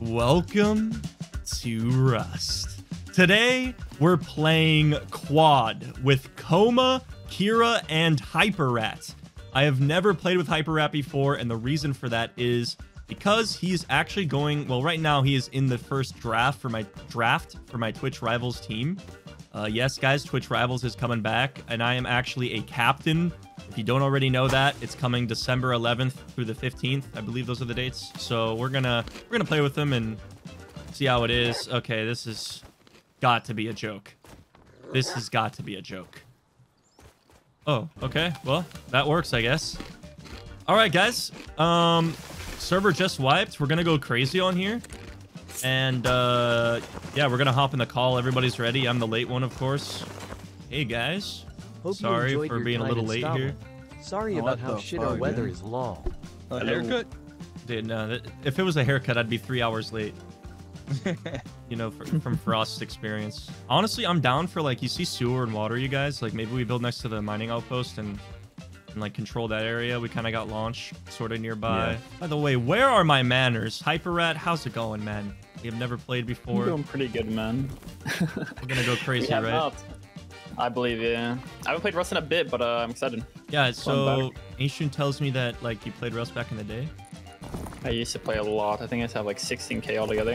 Welcome to Rust. Today, we're playing Quad with Coma, Kira, and HyperRat. I have never played with HyperRat before, and the reason for that is because he's actually going... Well, right now, he is in the first draft for my Twitch Rivals team. Yes, guys, Twitch Rivals is coming back, and I am actually a captain. If you don't already know that, it's coming December 11th through the 15th. I believe those are the dates. So we're gonna play with them and see how it is. Okay, this has got to be a joke. This has got to be a joke. Oh, okay. Well, that works, I guess. All right, guys. Server just wiped. We're gonna go crazy on here. And yeah, we're gonna hop in the call. Everybody's ready. I'm the late one, of course. Hey, guys. Hope sorry for being a little late here. Sorry about how shit our weather is long. A haircut? Dude, no. If it was a haircut, I'd be 3 hours late. You know, from Frost's experience. Honestly, I'm down for, like, you see sewer and water, you guys? Like, maybe we build next to the mining outpost and like, control that area. We kind of got launch sort of nearby. Yeah. By the way, where are my manners? HyperRat, how's it going, man? We have never played before. You're doing pretty good, man. We're gonna go crazy, right? Helped. I believe, yeah. I haven't played Rust in a bit, but I'm excited. Yeah, so Ancient tells me that, like, you played Rust back in the day. I used to play a lot. I think I used to have like 16K altogether.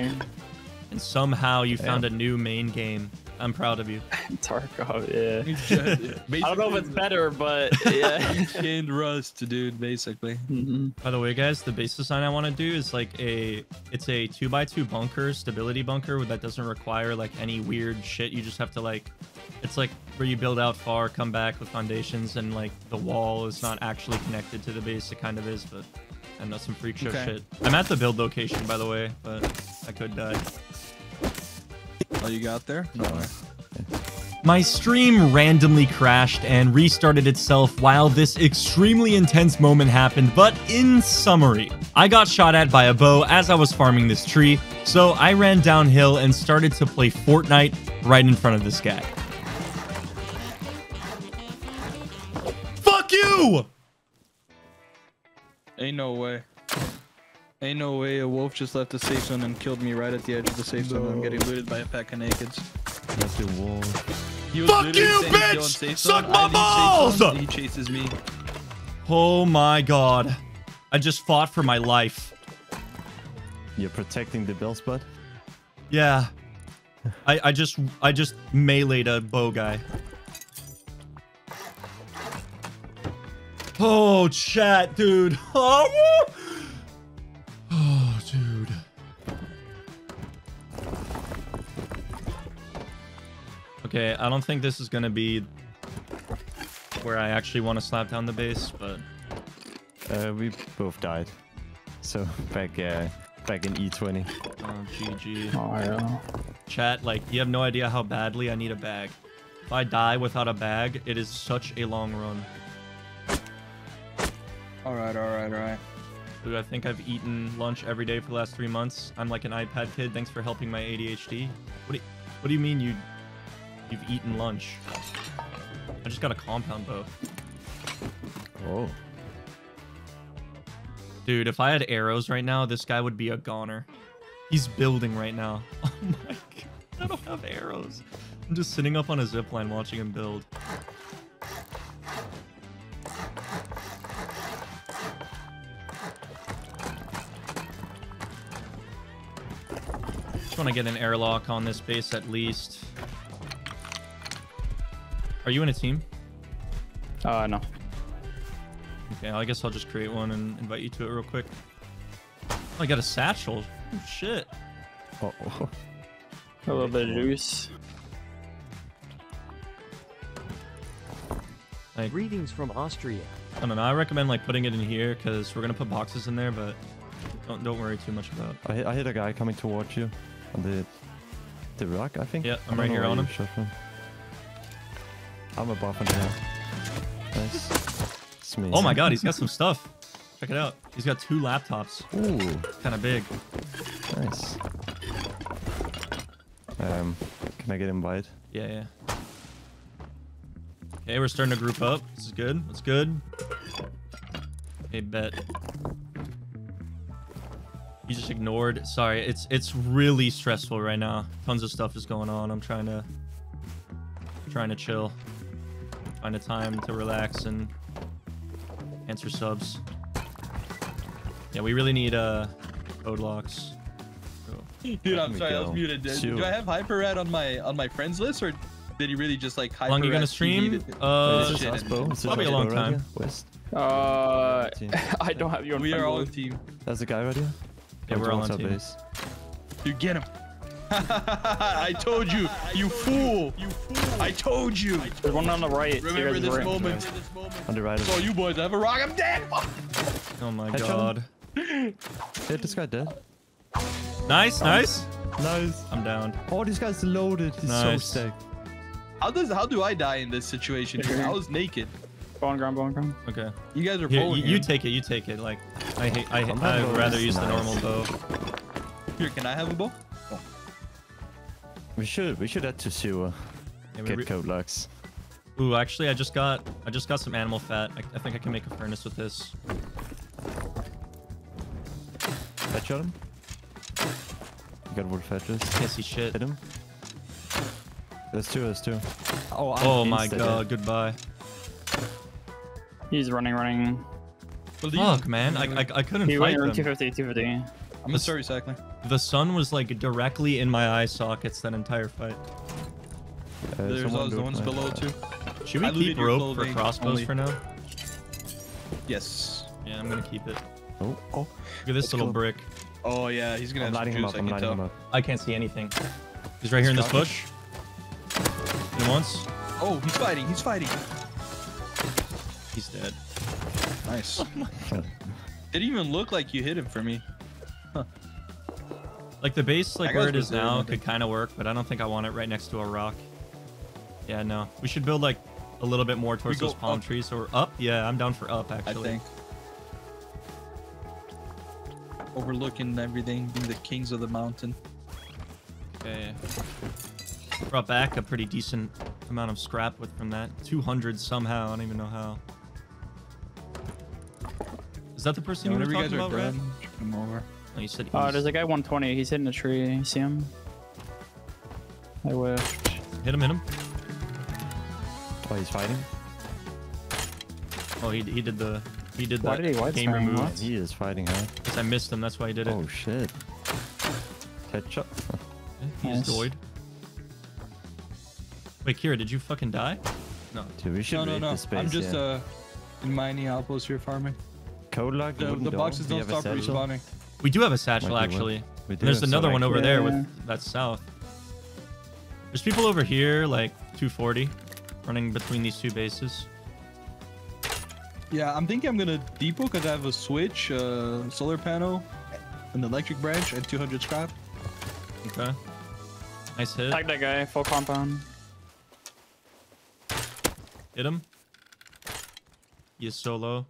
And somehow you found a new main game. I'm proud of you. Tarkov, yeah. Exactly. I don't know if it's better, but yeah. In Rust, dude, basically. Mm-hmm. By the way, guys, the base design I want to do is like it's a 2x2 bunker, stability bunker that doesn't require like any weird shit. You just have to like, it's like where you build out far, come back with foundations, and like the wall is not actually connected to the base. It kind of is, but I know some freak show shit. I'm at the build location, by the way, but I could die. Oh, you got there? No. My stream randomly crashed and restarted itself while this extremely intense moment happened, but in summary, I got shot at by a bow as I was farming this tree, so I ran downhill and started to play Fortnite right in front of this guy. Fuck you! Ain't no way. Ain't no way a wolf just left the safe zone and killed me right at the edge of the safe zone. I'm getting looted by a pack of nakeds. That's a wolf. Fuck you, bitch! Suck my balls! He chases me. Oh my god. I just fought for my life. You're protecting the bells, bud? Yeah. I just meleeed a bow guy. Oh, chat, dude. Oh, woo! Oh, dude. Okay, I don't think this is gonna be where I actually want to slap down the base, but we both died. So back in E20. Oh, GG. Oh, yeah. Chat, like, you have no idea how badly I need a bag. If I die without a bag, it is such a long run. All right, all right, all right. Dude, I think I've eaten lunch every day for the last 3 months. I'm like an iPad kid. Thanks for helping my ADHD. What do you mean you've eaten lunch? I just got a compound bow. Oh. Dude, if I had arrows right now, this guy would be a goner. He's building right now. Oh my god, I don't have arrows. I'm just sitting up on a zipline watching him build. I just want to get an airlock on this base at least. Are you in a team? No. Okay, I guess I'll just create one and invite you to it real quick. Oh, I got a satchel. Oh, shit. Uh-oh. A little bit loose. Like, greetings from Austria. I don't know. I recommend like putting it in here because we're gonna put boxes in there, but don't worry too much about it. I hit a guy coming towards you. The rock, I think. Yeah, I'm right here on him. I'm above him now. Nice. It's me. Oh my god, he's got some stuff. Check it out. He's got 2 laptops. Ooh, kind of big. Nice. Can I get him wide? Yeah, yeah. Okay, we're starting to group up. This is good. That's good. Hey, bet. You just ignored. Sorry, it's really stressful right now. Tons of stuff is going on. I'm trying to chill. Find a time to relax and answer subs. Yeah, we really need code locks. Dude, I'm sorry, I was muted. Do I have HyperRat on my friends list, or did he really just like HyperRat? How long are you gonna stream? Probably a long time. Right West. I don't have you on. We are all on team. That's the guy right here. Yeah, we're all on team. Base. You get him. I told you, you fool! You fool! I told you. There's one on the right. Remember this moment. On the right. Oh, you boys, I have a rock. I'm dead. Oh my god. Hit this guy dead. Nice, nice. I'm down. Oh, this guy's loaded. He's so sick. How do I die in this situation? I was naked. Bone ground. Okay. You guys are pulling. You take it. Like, I'd rather use the normal bow. Here, can I have a bow? Oh. We should add to sewer. Yeah, get code locks. Ooh, actually, I just got some animal fat. I think I can make a furnace with this. Headshot him. Got wood fetches. Pissy shit. Hit him. There's two. Oh my god, goodbye. He's running. Fuck, man. I couldn't fight them. 250. I'm sorry, cycling. The sun was like directly in my eye sockets that entire fight. There's those ones below too. Should we keep rope for crossbows for now? Yes. Yeah, I'm gonna keep it. Oh. Look at this little brick. Oh yeah, he's gonna have some juice, I can tell. I can't see anything. He's right here in this bush. Hit him once. Oh, he's fighting. He's dead. Nice. Oh my god. Didn't even look like you hit him for me. Huh. Like the base, like where it is now, could kind of work, but I don't think I want it right next to a rock. Yeah, no. We should build like a little bit more towards those palm trees. So we're up? Yeah, I'm down for up actually. I think. Overlooking everything, being the kings of the mountain. Okay. Brought back a pretty decent amount of scrap from that. 200 somehow, I don't even know how. Is that the person you were talking about, Red? I'm over. No, you said there's a guy 120, he's hitting a tree. You see him? I wish. Hit him. Oh, he's fighting? Oh, he did the... He did that game remove. He is fighting, huh? Because I missed him, that's why he did it. Oh shit. Ketchup. He's doid. Wait, Kira, did you fucking die? No. Dude, we should no. Space, I'm just in Mining Outpost here farming. Code lock. The boxes don't stop respawning. We do have a satchel actually. There's another one over there with that's south. There's people over here, like 240, running between these two bases. Yeah, I'm thinking I'm gonna depot because I have a switch, solar panel, an electric branch, and 200 scrap. Okay. Nice hit. Tag that guy, full compound. Hit him. He is so low.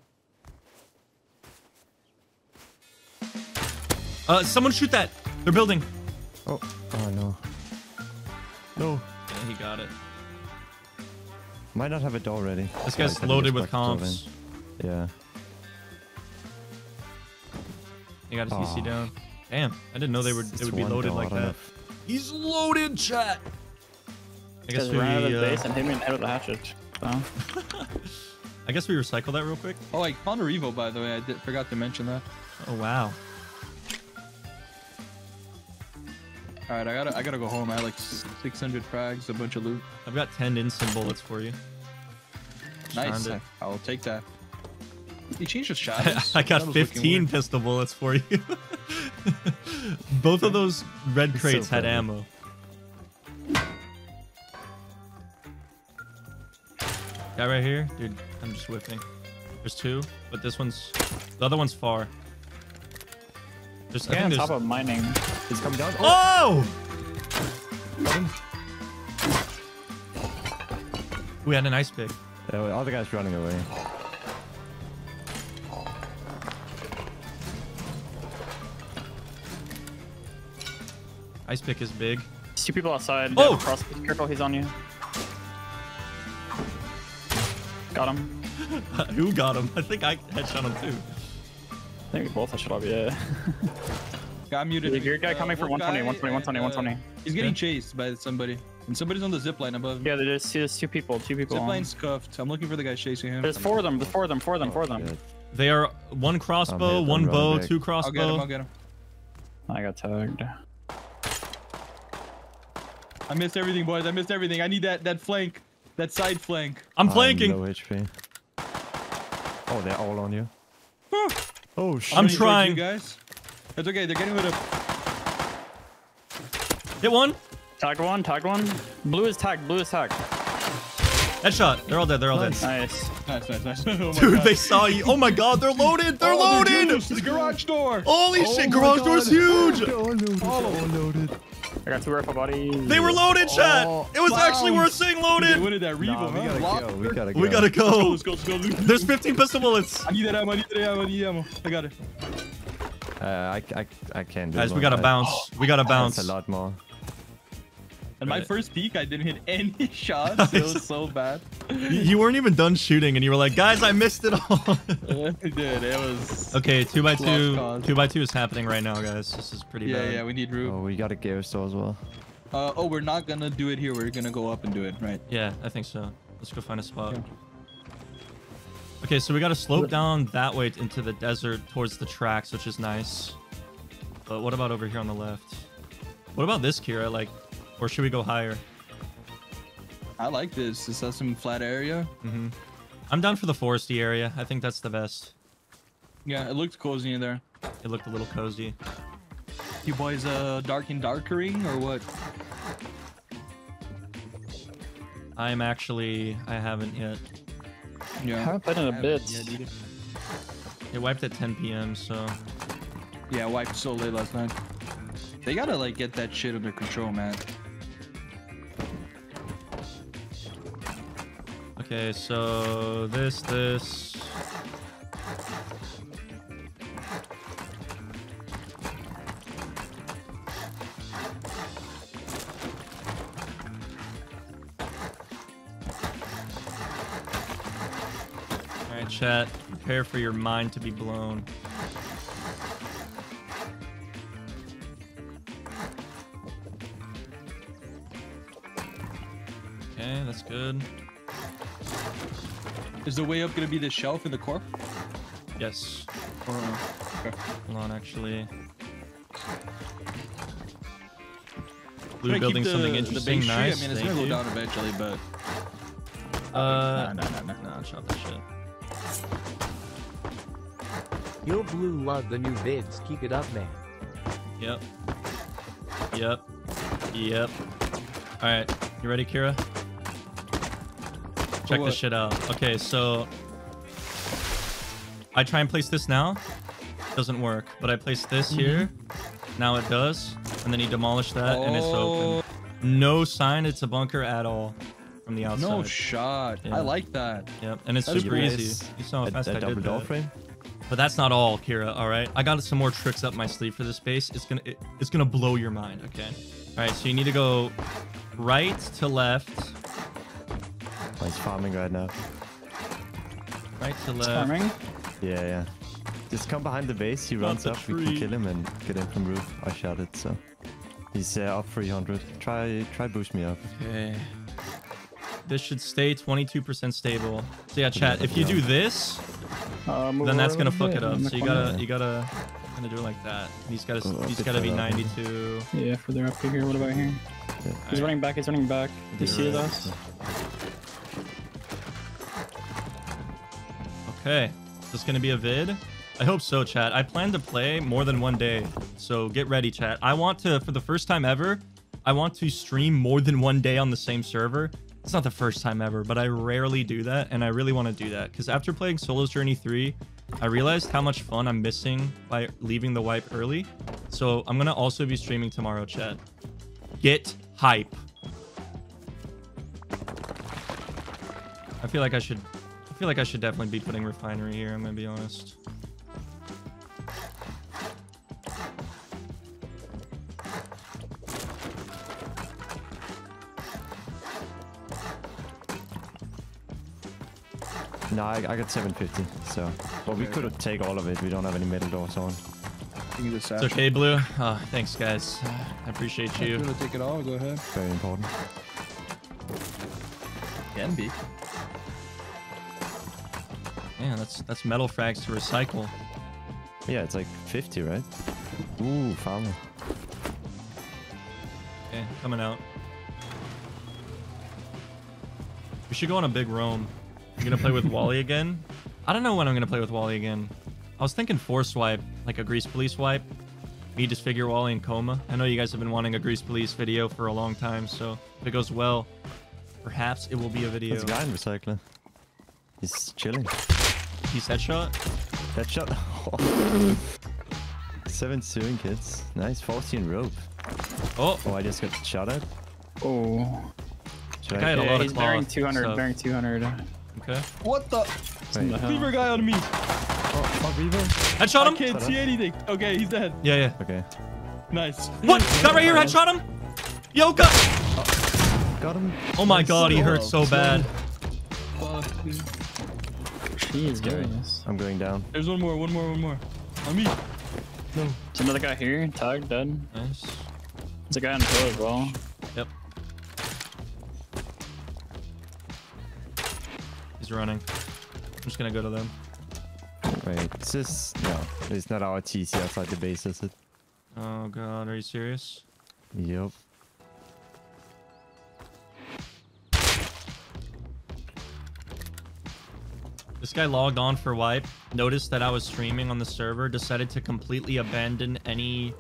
Someone shoot that! They're building! Oh no. No. Yeah, he got it. Might not have a door ready. This guy's loaded with comps. Yeah. You got his CC down. Damn, I didn't know it would be loaded like that. He's loaded, chat. I guess we ran out of the base and hit me in the head with a hatchet. Oh. I guess we recycle that real quick. Oh, I found a Revo, by the way. I forgot to mention that. Oh wow. All right, I gotta go home. I have like 600 frags, a bunch of loot. I've got 10 instant bullets for you. Nice. I'll take that. You changed your shots. I got 15 pistol bullets for you. Both of those red crates had ammo. Guy right here? Dude, I'm just whiffing. There's two, but the other one's far. Just on top of mining. He's coming down. Oh! We had an ice pick. Yeah, all the guys running away. Ice pick is big. There's two people outside. Oh! Careful, he's on you. Got him. Who got him? I think I headshot him too. I think we both headshot him, yeah. Got muted. The weird guy coming for 120. He's getting chased by somebody. And somebody's on the zipline above him. Yeah, there's two people. Zipline's cuffed. I'm looking for the guy chasing him. There's four of them. Good. They are one crossbow, one bow, two crossbow. I'll get him. I got tagged. I missed everything, boys. I missed everything. I need that flank. That side flank. I'm flanking. I'm low HP. Oh, they're all on you. Oh, shit. I'm trying. You guys. That's okay. They're getting rid of. Hit one. Tag one. Blue is tagged. Headshot. They're all dead. They're all dead. Nice. Oh dude, they saw you. Oh my god, they're loaded. They're loaded. The garage door. Holy shit, garage door's huge. They're all loaded. I got two rifle bodies. They were loaded, chat. It was actually worth saying loaded. What did that Revo? We gotta go. Let's go. There's 15 pistol bullets. I need that ammo. I need ammo. I got it. I can't do it. Guys, we gotta bounce. We gotta bounce. That's a lot more. And my first peek, I didn't hit any shots. It was so bad. You weren't even done shooting, and you were like, "Guys, I missed it all." Dude, it was. Okay, 2x2. 2x2 is happening right now, guys. This is pretty bad. Yeah, we need room. Oh, we got a gear store as well. We're not gonna do it here. We're gonna go up and do it, right? Yeah, I think so. Let's go find a spot. Okay, so we gotta slope down that way into the desert towards the tracks, which is nice. But what about over here on the left? What about this, Kira? Like. Or should we go higher? I like this. Is that some flat area? Mm-hmm. I'm down for the foresty area. I think that's the best. Yeah, it looked cozy in there. It looked a little cozy. You boys dark and darkering or what? I'm actually... I haven't yet. Yeah. I haven't played in a bit. It wiped at 10 p.m. so... Yeah, it wiped so late last night. They gotta like get that shit under control, man. Okay, so this. All right, chat, prepare for your mind to be blown. Okay, that's good. Is the way up gonna be the shelf in the core? Yes. Okay. Hold on, actually. Blue building something interesting, nice. I mean, it's gonna go down eventually, but. No, shot that shit. Yo, Blue, love the new vids. Keep it up, man. Yep. All right, you ready, Kira? Check this shit out. Okay, so I try and place this now. Doesn't work, but I place this here. Now it does. And then he demolished that and it's open. No sign it's a bunker at all from the outside. No shot. Yeah. I like that. Yep, and it's super easy. You saw how fast I did that. But that's not all, Kira, all right? I got some more tricks up my sleeve for this base. It's gonna blow your mind, okay? All right, so you need to go right to left. He's farming right now. Right to left. Farming? Yeah. Just come behind the base. He runs up. We can kill him and get him from roof. I shouted, so he's up 300. Try boost me up. Okay. This should stay 22% stable. So yeah, chat. If you do this, then that's gonna fuck it up. So you gotta do it like that. He's gotta be 92. Yeah, further up here. What about here? Yeah. He's running back. He sees us. Okay, is this gonna be a vid? I hope so, chat. I plan to play more than one day, so get ready, chat. I want to, for the first time ever, I want to stream more than one day on the same server. It's not the first time ever, but I rarely do that, and I really want to do that, because after playing Solo's Journey 3, I realized how much fun I'm missing by leaving the wipe early, so I'm gonna also be streaming tomorrow, chat. Get hype. I feel like I should definitely be putting refinery here, I'm gonna be honest. No, I got 750, so. But we could take all of it, we don't have any metal doors on. Can you just it's okay, Blue. Thanks, guys. I appreciate you. If you want to take it all, go ahead. Very important. Can be. Man, that's metal frags to recycle. Yeah, it's like 50, right? Ooh, found me. Okay, coming out. We should go on a big roam. You're gonna play with Wally again? I don't know when I'm gonna play with Wally again. I was thinking 4-swipe, like a Grease Police wipe. Me disfigure Wally and Coma. I know you guys have been wanting a Grease Police video for a long time, so if it goes well, perhaps it will be a video. There's a guy in recycling. He's chilling. He's headshot. Headshot. Oh. 7 sewing kits. Nice 14 rope. Oh. Oh, I just got shot at. Oh. That guy had a lot of bearing 200. Stuff. Bearing 200. Okay. What the? Beaver guy on me. Oh, fuck Beaver. Headshot him. I can't see anything. Okay, he's dead. Yeah, yeah. Okay. Nice. What? Got right here. Headshot him. Yo, got. Got him. Oh my god, he hurt so bad. Fuck, dude. He's scary. I'm going down. There's one more. On me. No. There's another guy here. Tag, dead. Nice. There's a guy on the floor as well. Yep. He's running. I'm just gonna go to them. Wait, is this... No, it's not our TC outside the base, is it? Oh god, are you serious? Yep. This guy logged on for wipe, noticed that I was streaming on the server, decided to completely abandon any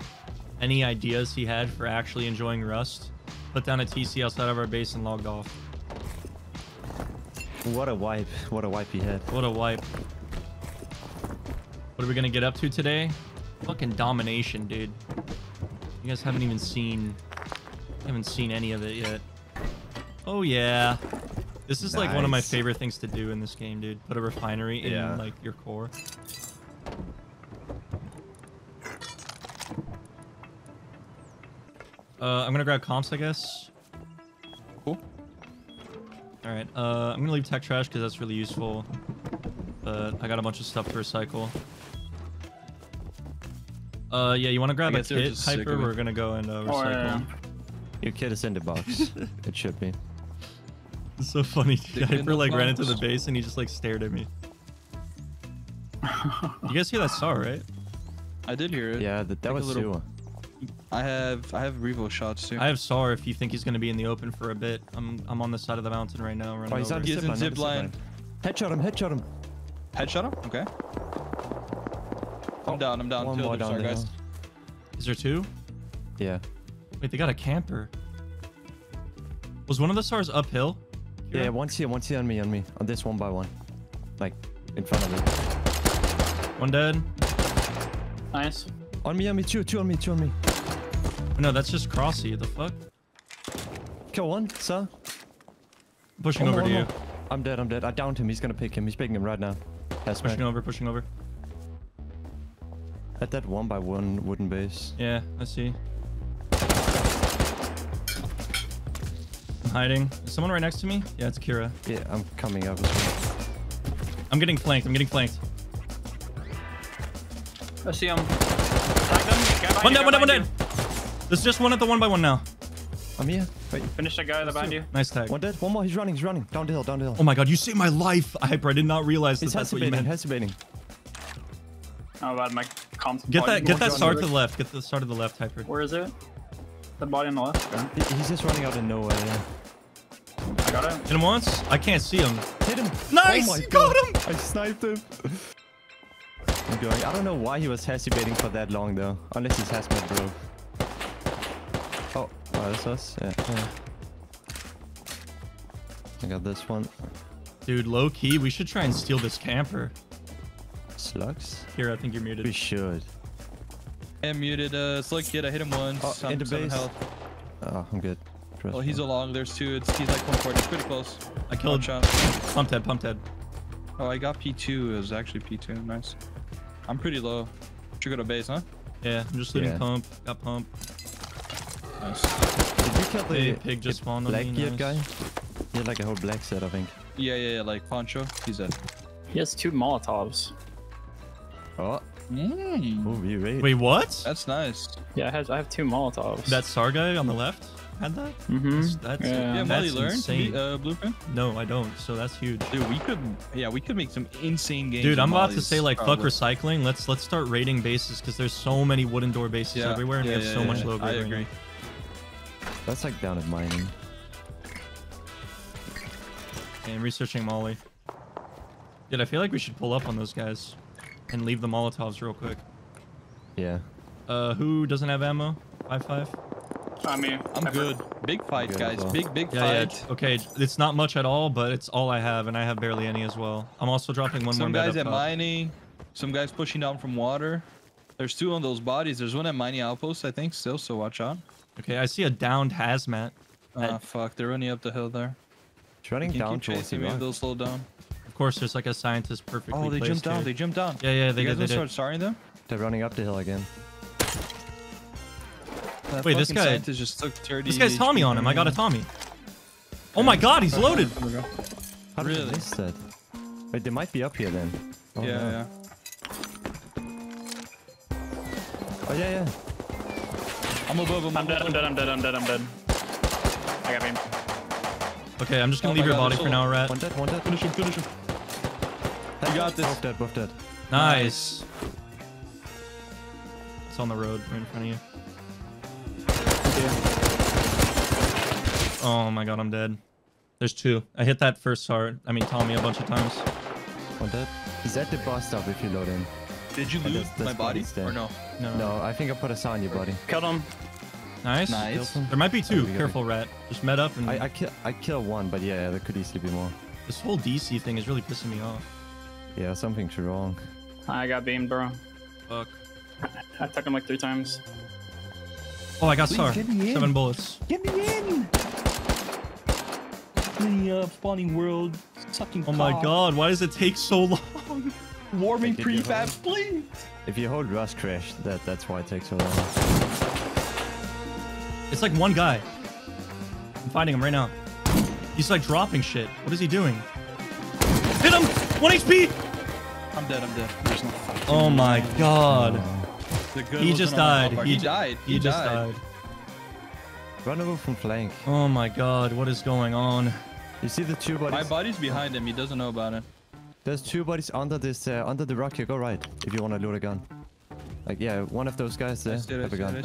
ideas he had for actually enjoying Rust, put down a TC outside of our base and logged off. What a wipe. What a wipe he had. What a wipe. What are we going to get up to today? Fucking domination, dude. You guys haven't even seen... Haven't seen any of it yet. Oh, yeah. This is like one of my favorite things to do in this game, dude. Put a refinery in like your core. I'm gonna grab comps, I guess. Cool. All right. I'm gonna leave tech trash because that's really useful. But I got a bunch of stuff to recycle. Yeah. You want to grab a kit, Hyper? We're gonna go and recycle. Oh, yeah. Your kit is in the box. It should be. It's so funny. Hyper like ran into the base and he just like stared at me. You guys hear that saw, right? I did hear it. Yeah, that was little... I have revo shots too. I have saw if you think he's gonna be in the open for a bit. I'm on the side of the mountain right now. Oh, he's on zip line. Headshot him. Headshot him? Okay. I'm down. One more down, guys. Is there two? Yeah. Wait, they got a camper. Was one of the stars uphill? Yeah, one's here on me. On this one by one. Like, in front of me. One dead. Nice. On me, two on me. No, that's just Crossy, the fuck? Kill one, sir. Pushing over to you. I'm dead. I downed him, he's gonna pick him. He's picking him right now. That's pushing over. At that one by one wooden base. Yeah, I see. Hiding. Is someone right next to me? Yeah, it's Kira. Yeah, I'm coming up. I'm getting flanked. I see him. One dead. There's just one at the 1x1 now. I'm here. Wait. Finish that guy behind you. Nice tag. One dead. One more. He's running. Down the hill. Oh my god, you saved my life, Hyper. I did not realize that's what you meant. He's hesitating. Oh bad, my comms. Get that star to the left. Get the star to the left, Hyper. Where is it? The body on the left. Okay. He's just running out of nowhere. Yeah. I got him. Hit him once. I can't see him. Hit him. Nice. Oh, you got him. I sniped him. I'm going. I don't know why he was hesitating for that long though. Unless he's hesitant, bro. Oh, that's us. Yeah. I got this one. Dude, low key, we should try and steal this camper. Slugs? Here, I think you're muted. We should. I'm muted. Slick kid, I hit him once. Oh, in the base. Health. Oh, I'm good. Oh, he's along. There's two. He's like 140. It's pretty close. I killed him. Pumped head. Oh, I got P2. It was actually P2. Nice. I'm pretty low. Should go to base, huh? Yeah, I'm just leaving pump. Got pump. Nice. Did you kill the pig just spawned on me? Black geared guy? He had like a whole black set, I think. Yeah. Like Poncho. He's dead. He has two Molotovs. Oh. Ooh, E-raid. Wait, what? That's nice. Yeah, I have two Molotovs. That Sargai on the left had that? Mm-hmm. That's insane. Blueprint? No, I don't. So that's huge. Dude, we could make some insane games. Dude, I'm about to say, like, fuck recycling. Let's start raiding bases because there's so many wooden door bases everywhere, and we have so much low grade. I agree. Right now. That's like down at mining. And researching Molly. Dude, I feel like we should pull up on those guys and leave the Molotovs real quick. Yeah. Who doesn't have ammo? 5-5. I mean, I'm good. Big fight, good guys. Well. Big fight. Yeah. Okay, it's not much at all, but it's all I have, and I have barely any as well. I'm also dropping one more. Some guys at mining. Some guys pushing down from water. There's two on those bodies. There's one at mining outpost, I think, still. So watch out. Okay, I see a downed hazmat. Ah, fuck! They're running up the hill there. Running down. Maybe they'll slow down. Of course, there's like a scientist perfectly. Oh, they jumped down. They jumped down. Yeah, they did. Start starting them. They're running up the hill again. Wait, this guy just took 30. This guy's Tommy on him. I got a Tommy. Oh my god, he's loaded. How did I miss that? Wait, they might be up here then. Oh, yeah. Oh yeah. I'm above him. I'm dead. I got him. Okay, I'm just gonna leave your body for now, Rat. One dead. Finish him. You got this. Both dead. Nice. It's on the road right in front of you. Oh my god, I'm dead. There's two. I hit that first hard. I mean, Tommy a bunch of times. One dead. He's at the bus stop if you load him. Did you lose my body or no? No, I think I put a saw on your body. Killed him. Nice. There might be two. Careful, Rat. Just met up and... I kill one, but yeah, there could easily be more. This whole DC thing is really pissing me off. Yeah, something's wrong. I got beamed, bro. Fuck. I took him like 3 times. Oh, I got Sar. 7 bullets. Get me in! The spawning world sucking cock. Oh my god, why does it take so long? Warming prefab, please! If you hold Rust Crash, that's why it takes so long. It's like one guy. I'm fighting him right now. He's like dropping shit. What is he doing? Hit him! 1 HP! I'm dead. Oh my god. He just died. He just died. Run over from flank. Oh my god, what is going on? You see the two bodies? My body's behind him, he doesn't know about it. There's two bodies under this, under the rock here. Go right, if you want to loot a gun. Like, yeah, one of those guys there. Have a gun.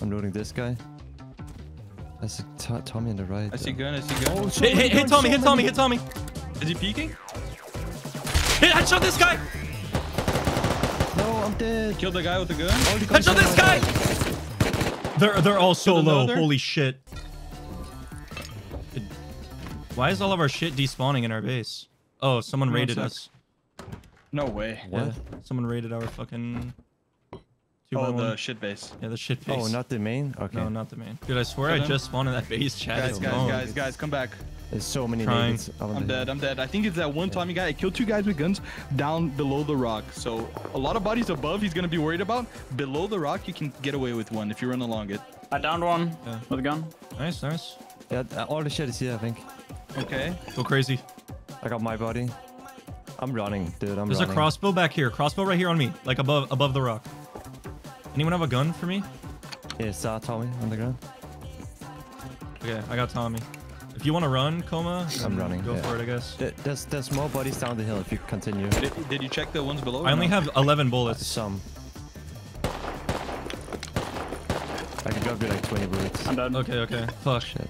I'm looting this guy. I see Tommy on the right. I see gun. Oh, shit. Hit Tommy. Is he peeking? Headshot this guy! No, I'm dead. Kill the guy with the gun. Oh, headshot this guy! They're all so low. Holy shit. Why is all of our shit despawning in our base? Oh, someone raided us. No way. What? Yeah, someone raided our fucking... Oh, the shit base. Yeah, the shit base. Oh, not the main? Okay. No, not the main. Dude, I swear I just spawned in that base chat. Guys, come back. There's so many nades. I'm dead. I think it's that one Tommy guy. I killed 2 guys with guns down below the rock. So a lot of bodies above he's going to be worried about. Below the rock, you can get away with one if you run along it. I downed one with a gun. Nice. Yeah, all the shit is here, I think. Okay. Go crazy. I got my body. I'm running, dude. There's a crossbow back here. Crossbow right here on me. Like above the rock. Anyone have a gun for me? Yeah, saw Tommy on the ground. Okay, I got Tommy. If you want to run, Coma, I'm running. Go for it, I guess. There's more bodies down the hill if you continue. Did you check the ones below? I only have 11 bullets. Some. I could grab you like 20 bullets. I'm done. Okay. Fuck. Shit.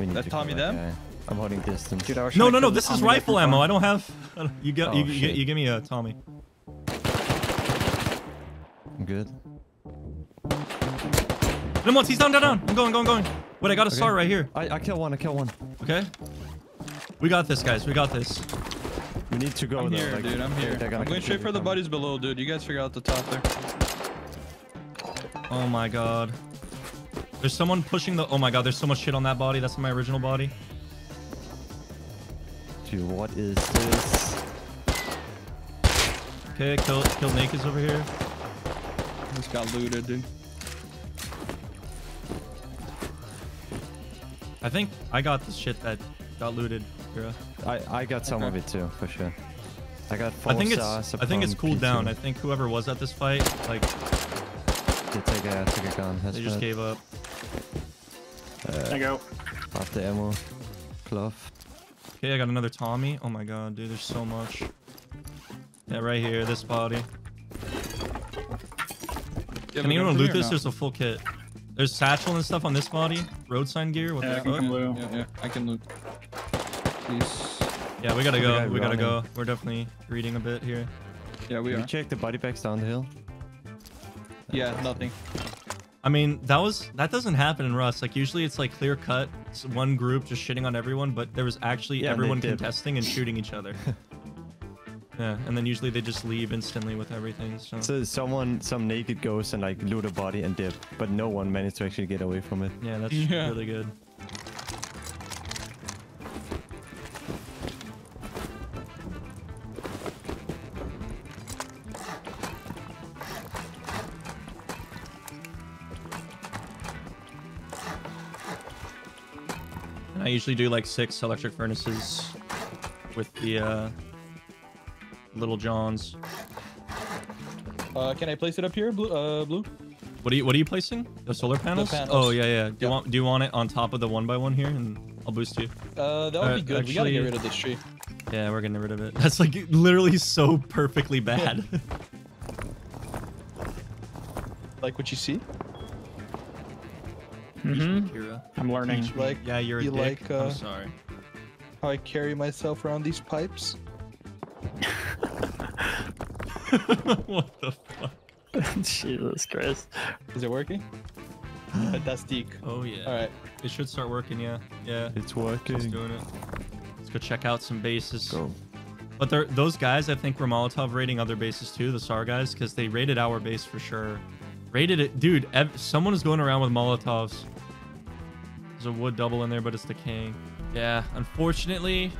That Tommy them? Guy. I'm holding distance. Dude, no. This is rifle ammo. I don't have. You give me a Tommy. I'm good. Hit him once, he's down. I'm going. Wait, I got a SAR right here. I kill one. Okay. We got this, guys. We got this. We need to go there. Like, dude, I'm here. I'm going straight for the buddies below, dude. You guys figure out the top there. Oh my god. There's someone pushing the... Oh my god, there's so much shit on that body. That's my original body. Dude, what is this? Okay, kill Nakeds over here. Just got looted, dude. I think I got the shit that got looted, Kira. I got some of it too, for sure. I got full sauce. I think it's cooled down. I think whoever was at this fight, like, they took a gun. They just gave up. There you go. Off the ammo. Cloth. Okay, I got another Tommy. Oh my god, dude, there's so much. Yeah, right here, this body. Yeah, can anyone loot this? There's a full kit. There's satchel and stuff on this body. Road sign gear. What the fuck? Yeah, I can loot. Please. Yeah, we gotta go. We gotta go. We're definitely reading a bit here. Yeah, we are. Can you check the body bags down the hill? Yeah, nothing. I mean, that doesn't happen in Rust. Like usually it's like clear cut, it's one group just shitting on everyone, but there was actually everyone contesting and shooting each other. Yeah, and then usually they just leave instantly with everything. So some naked goes and like loot a body and dip, but no one managed to actually get away from it. Yeah, that's really good. And I usually do like 6 electric furnaces with the Little John's. Can I place it up here, Blue? Blue? What are you placing? The solar panels? The panels. Oh yeah. Do you want it on top of the 1x1 here, and I'll boost you. That would be good. Actually, we gotta get rid of this tree. Yeah, we're getting rid of it. That's like literally so perfectly bad. Like what you see? Kira. I'm learning. Like, yeah, you're a dick. Like, I'm sorry. How I carry myself around these pipes. What the fuck? Jesus Christ. Is it working? Fantastic. Oh yeah. Alright. It should start working, yeah. Yeah. It's working. It's doing it. Let's go check out some bases. Go. But those guys, I think, were Molotov raiding other bases too, the SAR guys, because they raided our base for sure. Raided it. Dude, someone is going around with Molotovs. There's a wood double in there, but it's decaying. Yeah. Unfortunately,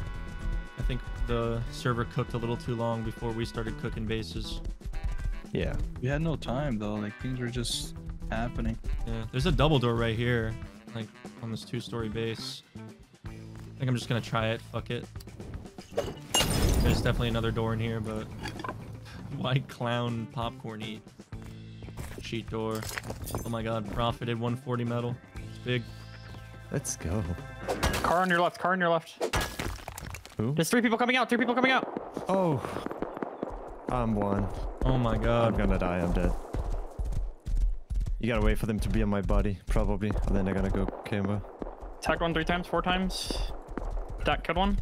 I think the server cooked a little too long before we started cooking bases. Yeah, we had no time though, like things were just happening. Yeah, there's a double door right here, like on this 2-story base. I think I'm just gonna try it, fuck it. There's definitely another door in here, but why clown popcorn eat? Cheat door. Oh my god, profited 140 metal. It's big. Let's go. Car on your left, car on your left. Who? There's 3 people coming out. 3 people coming out. Oh, I'm one. Oh my god. I'm gonna die. I'm dead. You gotta wait for them to be on my body, probably, and then they're gonna go camera. Attack one 3 times, 4 times. That killed one.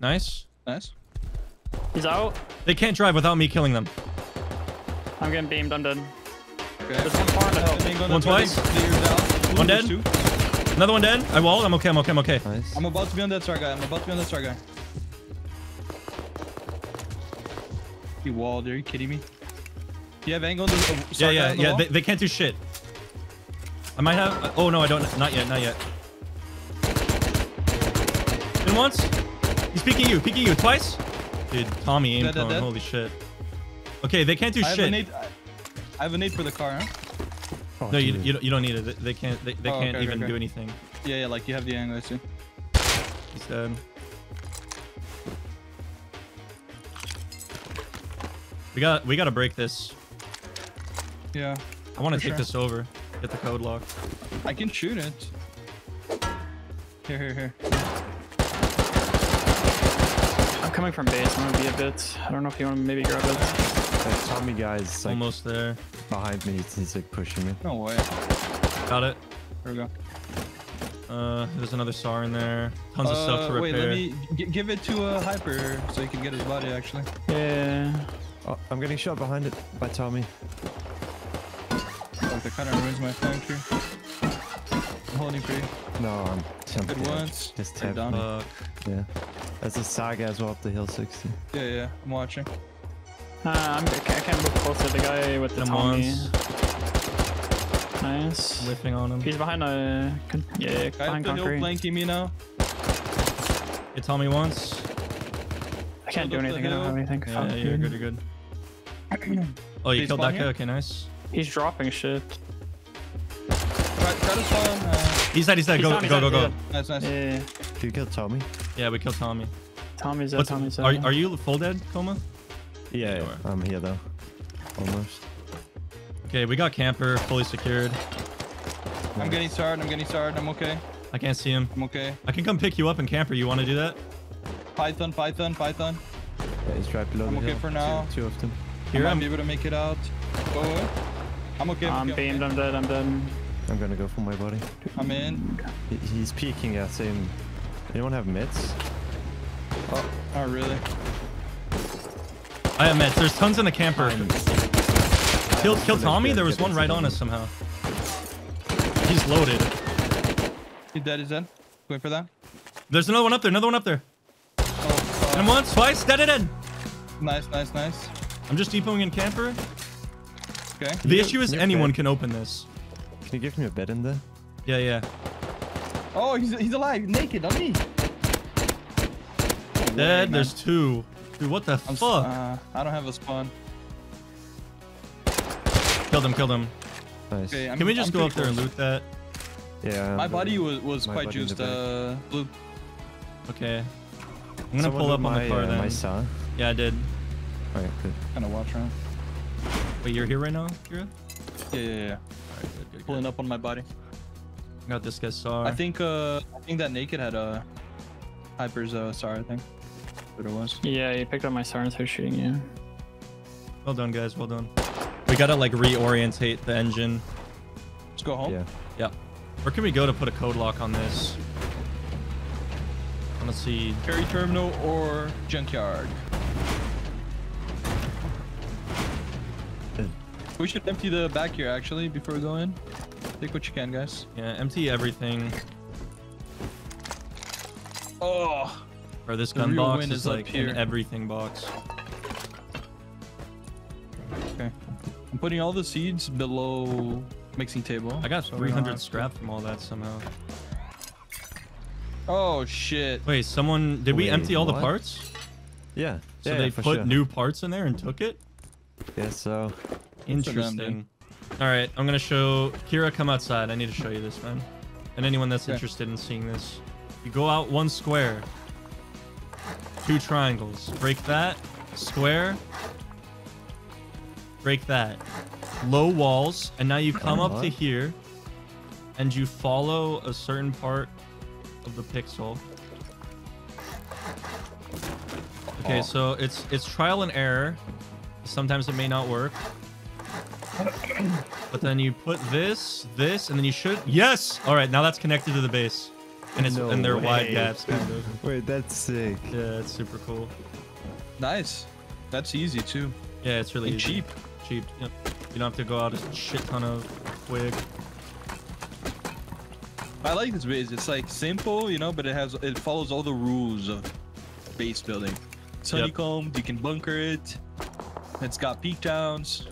Nice. Nice. He's out. They can't drive without me killing them. I'm getting beamed. I'm dead. Okay. There's one far enough. One twice. One dead. Another one dead. I walled. I'm okay. Nice. I'm about to be on that star guy. You walled, are you kidding me? Do you have angle on the star guy on the wall? They can't do shit. I might have... Oh, no, I don't. Not yet. In once. He's peeking you twice. Dude, Tommy aim cone. Holy shit. Okay, they can't do shit. I have a nade for the car, huh? Oh, no, you don't need it. They can't, they can't even do anything. Yeah, like you have the angle, I see. He's dead. We gotta break this. Yeah. I want to take this over. Get the code lock. I can shoot it. Here. I'm coming from base. I'm gonna be a bit. I don't know if you want to maybe grab it. That Tommy guy's like almost there. Behind me. He's like pushing me. No way. Got it. There we go. There's another SAR in there. Tons of stuff to repair. Wait, let me give it to a Hyper so he can get his body actually. Yeah. Oh, I'm getting shot behind it by Tommy. Like, that kind of ruins my flank here. I'm holding free. No, I'm tempted. Good ones. Just tapped me. Yeah. That's a saga as well up the hill 60. Yeah, I'm watching. I can't move closer to the guy with the Tommy. Nice. I'm whiffing on him. He's behind a... behind concrete. Flanking me now. Hit Tommy once. I can't do anything. I don't have anything. Yeah, you're good. Oh, you killed that guy? Okay, nice. He's dropping shit. Right, try to spawn. He's dead. Go. Nice. Yeah. Did you kill Tommy? Yeah, we killed Tommy. Tommy's up. Tommy's up. Are you full dead, Coma? Yeah, yeah. I'm here though. Almost. Okay, we got camper fully secured. I'm getting started. I'm okay. I can't see him. I'm okay. I can come pick you up in camper. You want to do that? Python. Yeah, he's trapped below. I'm okay for now. Two of them. Here, I'm able to make it out. Go. I'm okay. I'm beamed. I'm dead. I'm gonna go for my body. I'm in. He's peeking at him. Anyone have meds? Oh, not really. I have meds. There's tons in the camper. Kill Tommy. There was one right on us somehow. He's loaded. He's dead. Wait for that. There's another one up there. Oh, and once, twice, dead. Nice. I'm just depoting in camper. Okay. The issue is anyone can open this. Can you give me a bed in there? Yeah. Oh, he's alive, naked on me. Dead. There's two. Dude, what the fuck? I don't have a spawn. Killed him. Nice. Okay, can we just go up there and loot that? Yeah. My body was quite juiced, Blue. Okay. I'm gonna pull up on the car then. Yeah, I did. Alright, good. Kind of watch around. Wait, you're here right now, Kira? Yeah. All right, good. Pulling up on my body. Got this guy's SAR. I think that naked had a Hyper's SAR, I think. What it was. Yeah, he picked up my SAR and started shooting you. Well done, guys. Well done. We gotta like reorientate the engine. Let's go home. Yeah. Where can we go to put a code lock on this? Let's see. Ferry terminal or junkyard. We should empty the back here actually before we go in. Take what you can, guys. Yeah, empty everything. Oh. Or this gun box is like here. An everything box. Okay. I'm putting all the seeds below mixing table. I got 300 scrap from all that somehow. Oh shit. Wait, someone did we empty all the parts? Yeah. So they put new parts in there and took it? Yeah, so interesting. All right, I'm gonna show Kira. Come outside. I need to show you this, man. And anyone that's interested in seeing this, you go out one square, two triangles, break that square, break that low walls, and now you come up to here, and you follow a certain part of the pixel. Okay, so it's trial and error. Sometimes it may not work. But then you put this, and then you should... Yes! Alright, now that's connected to the base. And it's and they're wide gaps, kind of. Wait, that's sick. Yeah, it's super cool. Nice. That's easy, too. Yeah, it's really easy. Cheap. Yep. You don't have to go out a shit ton of wig. I like this base. It's, like, simple, you know, but it follows all the rules of base building. It's honeycombed, you can bunker it. It's got peak downs.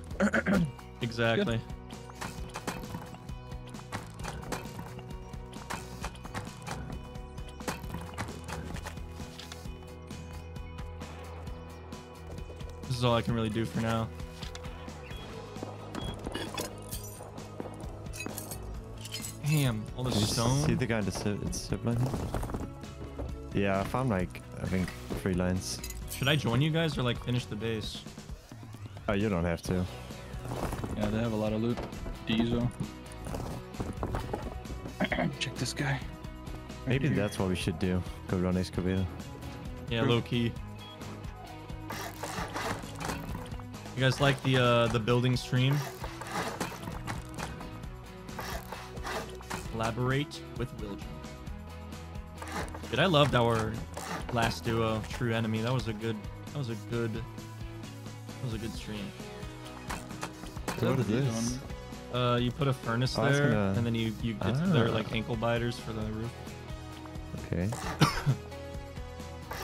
Exactly. This is all I can really do for now. Damn, all this stone. See the guy in the zip line? Yeah, I found like, I think 3 lines. Should I join you guys or like finish the base? Oh, you don't have to. Yeah, they have a lot of loot. Diesel. Check this guy. Maybe that's what we should do. Go run Excavator. Yeah, low key. You guys like the building stream? Collaborate with Wiljan. Dude, I loved our last duo, True Enemy. That was a good stream. So what is this? You put a furnace there, and then you get their like ankle biters for the roof. Okay.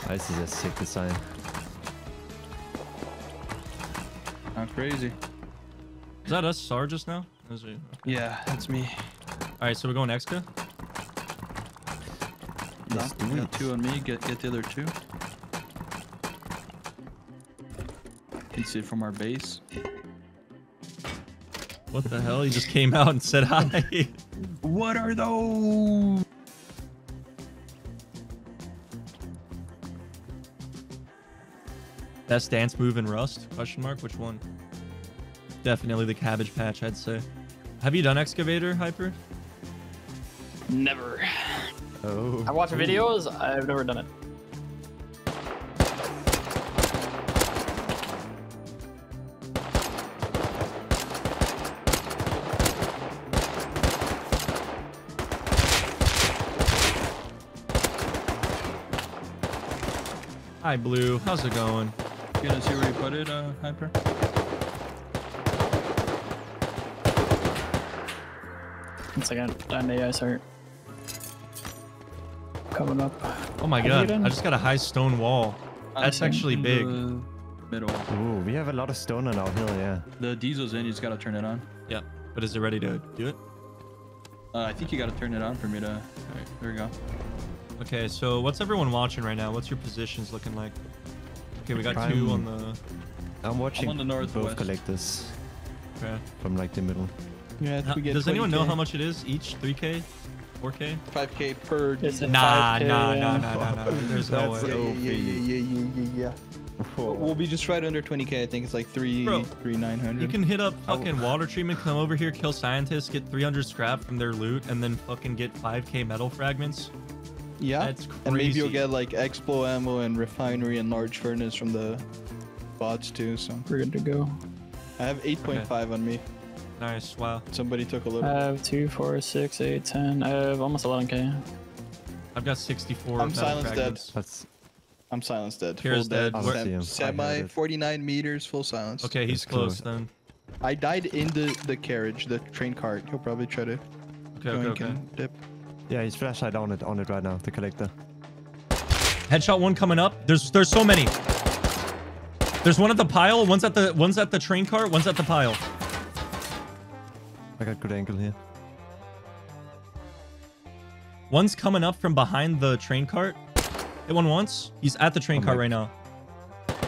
This is a sick design. Not crazy. Is that us, Sar, just now? Yeah, that's me. All right, so we're going Exca. Yeah, 2 on me. Get the other 2. You see it from our base. What the hell? He just came out and said hi. What are those? Best dance move in Rust? Question mark. Which one? Definitely the Cabbage Patch, I'd say. Have you done Excavator, Hyper? Never. Oh. I watch videos. I've never done it. Hi, Blue. How's it going? You gonna see where you put it, Hyper? One second. An AI start coming up. Oh my god! I just got a high stone wall. That's actually big. Middle. Ooh, we have a lot of stone on our hill. Yeah. The diesel's in. You just gotta turn it on. Yeah. But is it ready to do it? I think you gotta turn it on for me to. All right. There we go. Okay, so what's everyone watching right now? What's your positions looking like? Okay, we got two on the... I'm watching on the northwest. Both collectors. Okay. From like the middle. Yeah, we get does anyone know how much it is each? 3K? 4K? 5K per... Nah. There's no way. Yeah. We'll be just right under 20K, I think. It's like 3,900. You can hit up fucking Water Treatment, come over here, kill scientists, get 300 scrap from their loot, and then fucking get 5K metal fragments. Yeah, that's crazy. And maybe you'll get like explo ammo and refinery and large furnace from the bots too, so we're good to go. I have 8.5 on me. Nice, wow. Somebody took a little. I have 2, 4, 6, 8, 10. I have almost 11k. I've got 64. I'm silenced dead. I'm silenced dead. Kira's dead. Semi 49 meters, full silence. Okay, he's close then. I died in the carriage, the train cart. He'll probably try to go and dip. Yeah, he's flashlight on it right now, the collector. Headshot one coming up. There's so many. There's one at the pile, one's at the train cart, one's at the pile. I got good angle here. One's coming up from behind the train cart. Hit one once. He's at the train cart right now.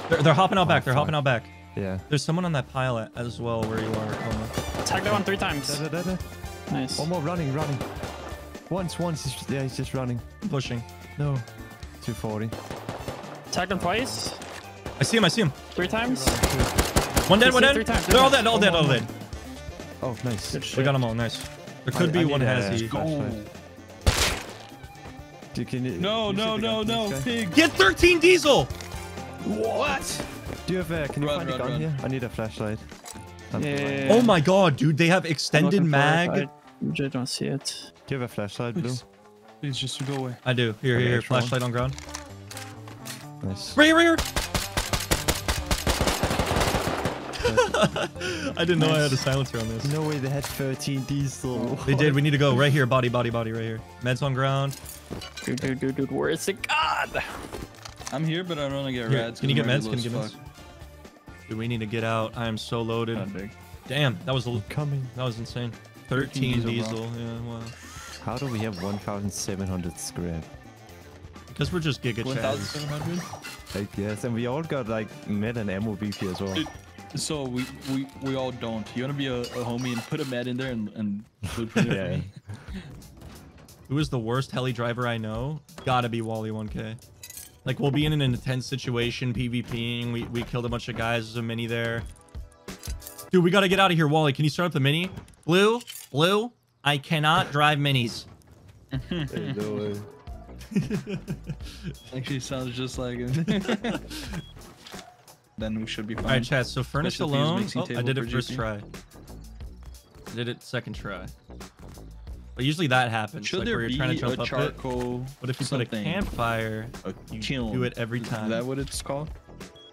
They're hopping out back. They're hopping out back. Yeah. There's someone on that pile as well where you are, Coma. Tag that one 3 times. Nice. One more running. Once, he's just running. Pushing. No. 240. Tagged him twice. I see him. 3 times. One dead. 3 times. They're all dead, all dead. Oh, nice. We got them all, nice. There could be one has No. Pig. Get 13 diesel! What? Do you have a, can you find a gun here? I need a flashlight. Yeah. Oh my god, dude, they have extended mag. I don't see it. Do you have a flashlight, Blue? Please just go away. I do. Here. Flashlight on ground. Nice. Right here. I didn't know I had a silencer on this. No way, they had 13 diesel. They did. We need to go. Right here. Body right here. Meds on ground. Dude. Where is it? God! I'm here, but I don't want to get rads. Can you get meds? Dude, we need to get out. I am so loaded. Damn, that was coming. That was insane. 13 diesel, yeah, wow. How do we have 1,700 scrap? Because we're just giga chads. 1,700? I guess, and we all got like med and ammo BP as well. So we all don't. You want to be a homie and put a med in there and blueprint it for me? Who is the worst heli driver I know? Gotta be Wally 1K. Like, we'll be in an intense situation, PvPing. We killed a bunch of guys. There's a mini there. Dude, we gotta get out of here, Wally. Can you start up the mini? Blue, I cannot drive minis. Actually sounds just like it. Then we should be fine. Alright, chat, so furnace alone. Oh, I did it first try. I did it second try. But usually that happens. Should like there where you're trying to jump charcoal up it. But if you put a campfire, you do it every time. Is that what it's called?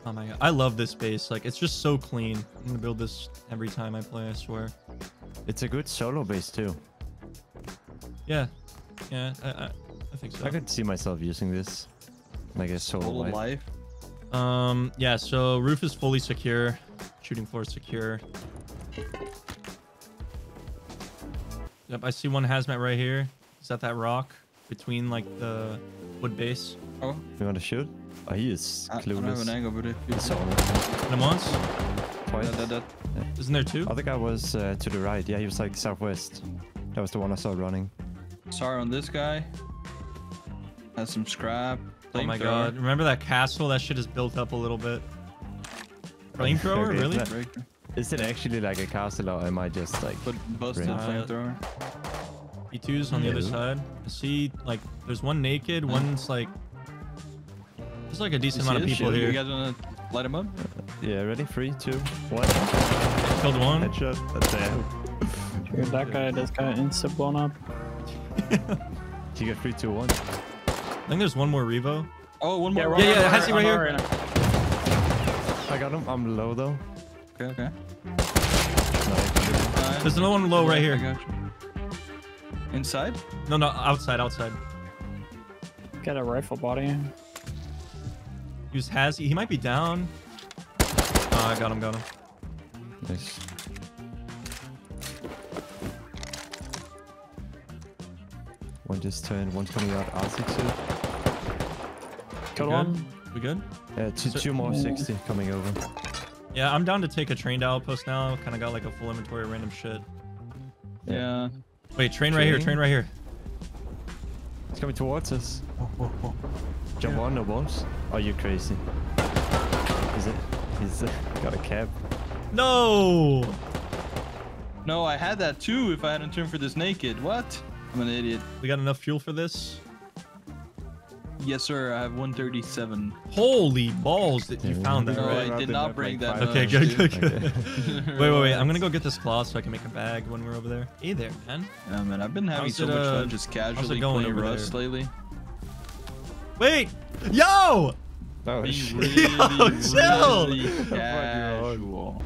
Oh my god, I love this base. Like, it's just so clean. I'm gonna build this every time I play, I swear. It's a good solo base too. Yeah, I think so. I could see myself using this, like a solo life. Yeah. So roof is fully secure, shooting floor is secure. Yep, I see one hazmat right here. Is that rock between like the wood base? Oh, you want to shoot? Oh, he is clueless. I don't have an angle, but it's all right. And once? Twice. Yeah. Isn't there two? I think I was to the right. Yeah, he was like southwest. That was the one I saw running. Sorry on this guy. Has some scrap. Oh my god. Remember that castle? That shit is built up a little bit. Flamethrower, okay, really? Is it actually like a castle, or am I just like... But both still flamethrower. E2's on the other side. I see, like, there's one naked, one's like... There's like a decent amount of people here. You guys wanna light them up? Yeah, ready? 3, 2, 1. Killed one. Headshot. That's it. Dude, that guy just got insta blown up. You got 3, 2, 1. I think there's one more Revo. Oh, one more. Yeah, yeah, I see right here. Right, I got him. I'm low though. Okay, okay. Nice. There's another one low right here. Inside? No, no, outside, outside. Got a rifle body. Use Hazzy. He might be down. I got him, Nice. One just turned, one's coming out R62. Killed one. We good? Yeah, two more 60 coming over. Yeah, I'm down to take a trained outpost now. Kind of got like a full inventory of random shit. Yeah. Wait, train right here. It's coming towards us. Oh. Jump on, no bombs. Are you crazy? Is it? He's got a cab. No! No, I had that too if I hadn't turned for this naked. What? I'm an idiot. We got enough fuel for this? Yes, sir. I have 137. Holy balls that you found that, right? No, I did not bring that. Okay, good. Wait. I'm gonna go get this cloth so I can make a bag when we're over there. Hey there, man. Yeah, man. I've been having so much fun just casually going over Rust lately. Wait! Yo! Oh, shit. Yo, chill! Really casual.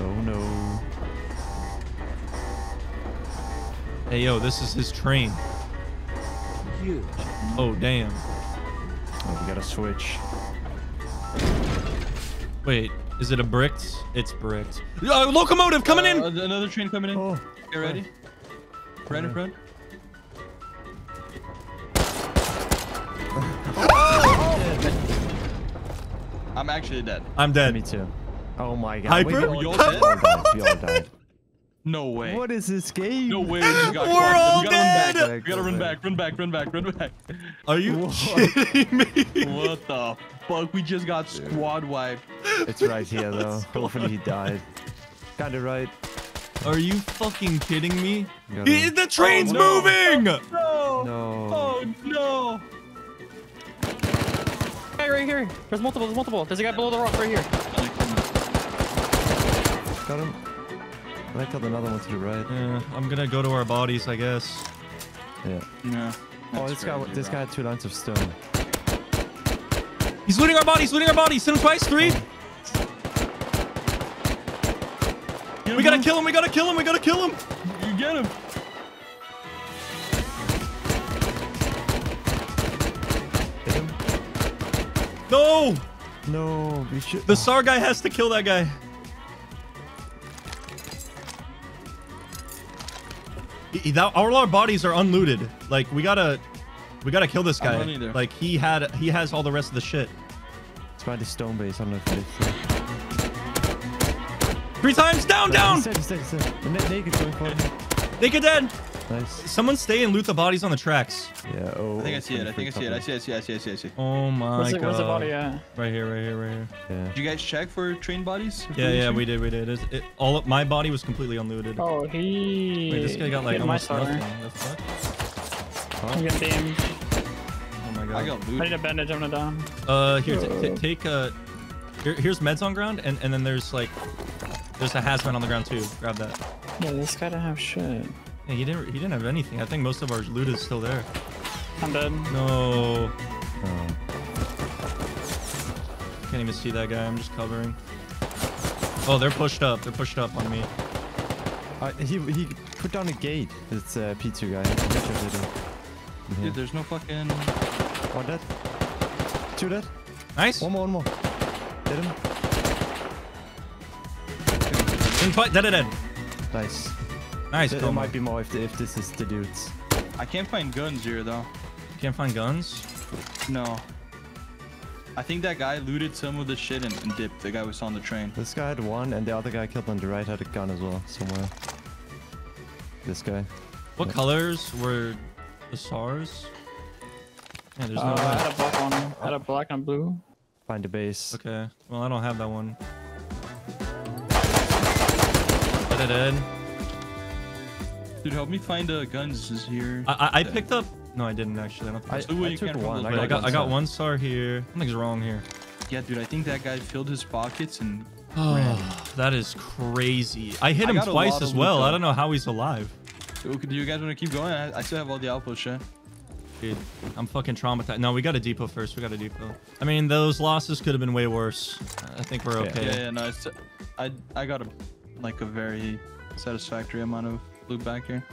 Oh no. Hey yo, this is his train. Huge. Oh damn. Oh, we gotta switch. Wait, is it a bricked? It's bricked. Locomotive coming in! Another train coming in. Oh. Get ready. Right in front. I'm actually dead. I'm dead. Me too. Oh my god. Hyper? No way. What is this game? No way. We're all dead. We gotta run back. Are you kidding me? What the fuck? We just got squad wiped. It's right here though. Hopefully he died. Kinda right. Are you fucking kidding me? The train's moving! No. Oh no. Hey, right here. There's multiple. There's a guy below the rock right here. Got him. I killed another one to the right. Yeah, I'm gonna go to our bodies, I guess. Yeah. Yeah. Oh, this guy had 2 lines of stone. He's looting our bodies. Hit him twice. 3. We gotta kill him. We gotta kill him. You get him. Hit him. No. No. The SAR guy has to kill that guy. All our bodies are unlooted. Like we gotta kill this guy. Like he has all the rest of the shit. It's by the stone base. I don't know if it's 3 times down. Naked dead. Nice. Someone stay and loot the bodies on the tracks. Yeah. Oh. I think I see it. I see it. Oh my god. Where's the body at? Right here. Yeah. Did you guys check for train bodies? Yeah, we did. All of my body was completely unlooted. Oh, he. Wait, this guy got like almost nothing. That's what? Huh? I'm getting damaged. Oh my god. I got looted. I need a bandage. I'm gonna down. Here, take here's meds on ground, and then there's a hazmat on the ground too. Grab that. Yeah, this guy didn't have shit. Yeah, he didn't have anything. I think most of our loot is still there. I'm dead. No. Can't even see that guy. I'm just covering. Oh, they're pushed up. On me. He put down a gate. It's a P2 guy. Mm-hmm. Dude, there's no fucking... One dead. 2 dead. Nice. One more. Hit him. Dead. Nice. Nice. There might be more if this is the dudes. I can't find guns here though. Can't find guns? No. I think that guy looted some of the shit and dipped. The guy was on the train. This guy had 1 and the other guy killed on the right had a gun as well somewhere. This guy. What colors were the SARs? Yeah, there's no I had a black on. I had a black on blue. Find a base. Okay. Well, I don't have that one. Let it in. Dude, help me find guns. Is here. I picked up. No, I didn't actually. I took one. I got one star here. Something's wrong here. Yeah, dude. I think that guy filled his pockets and. Oh, that is crazy. I hit him twice as well. I don't know how he's alive. Do you guys want to keep going? I still have all the outpost shit. Dude, I'm fucking traumatized. No, we got a depot first. We got a depot. I mean, those losses could have been way worse. I think we're okay. Yeah, no, it's, I got a very satisfactory amount of loot back here.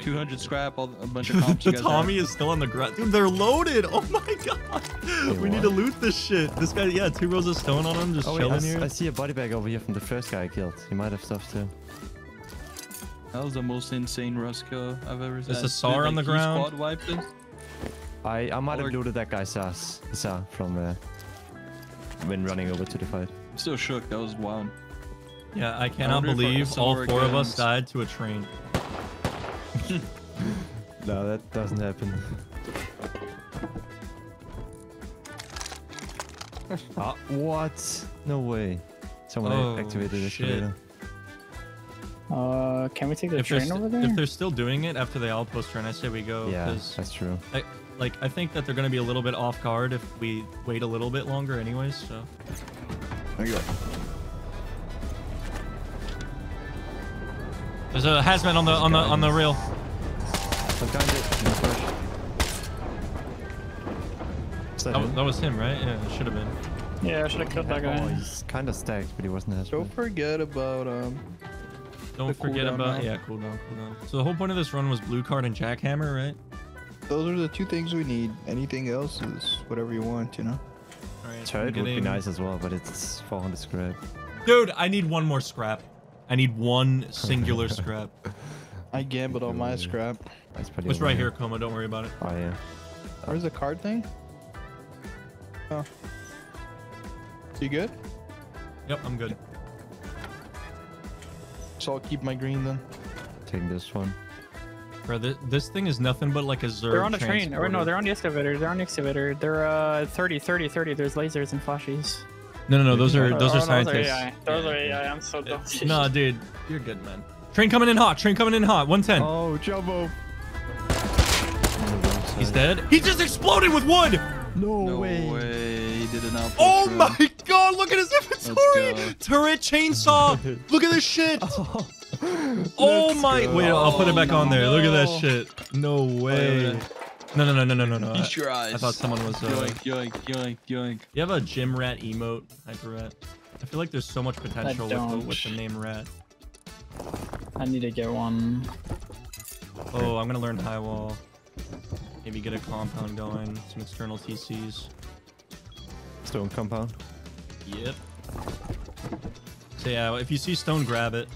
200 scrap, a bunch of comps. Tommy is still on the ground. Dude, they're loaded. Oh my god. We need to loot this shit. This guy, yeah, 2 rows of stone on him, just chilling here. I see a body bag over here from the first guy I killed. He might have stuff too. That was the most insane Rust kill I've ever seen. There's a SAR on the ground. Squad wiped him. I might have looted that guy SAR from when running over to the fight. I'm still shook. That was wild. Yeah, I cannot believe all 4 of us died to a train. No, that doesn't happen. What? No way. Someone activated the excavator. Can we take the train over there? If they're still doing it after the outpost turn, I say we go. Yeah, that's true. I think that they're going to be a little bit off guard if we wait a little bit longer anyways, so. There you go. There's a hazmat on the rail. That was him, right? Yeah, it should have been. Yeah, I should have killed that guy. He's kind of stacked, but he wasn't hazmat. Don't forget about Don't forget about cooldown. So the whole point of this run was blue card and jackhammer, right? Those are the 2 things we need. Anything else is whatever you want, you know. Right, turret would be nice as well, but it's 400 scrap. Dude, I need 1 more scrap. I need 1 singular scrap. I gambled on my scrap. That's pretty. It's right here, Coma. Don't worry about it. Oh, yeah. Where's the card thing? Oh. You good? Yep, I'm good. So I'll keep my green then. Take this one. Bro, this thing is nothing but like a Zerg. They're on the train. Or no, they're on the excavator. They're on the excavator. They're 30. There's lasers and flashies. No, those are scientists. Those are AI. I'm so dumb. No, dude, you're good, man. Train coming in hot. 110. Oh, Jumbo. He's dead. He just exploded with wood. No way. He did an outpost. Oh my god! Look at his inventory. Turret, chainsaw. Look at this shit. Oh my! Wait, I'll put it back on there. Look at that shit. No way. No. Feast your eyes. I thought someone was. Yoink. You have a gym rat emote, HyperRat. I feel like there's so much potential with the name Rat. I need to get one. Oh, I'm gonna learn high wall. Maybe get a compound going. Some external TCs. Stone compound. Yep. So yeah, if you see stone, grab it.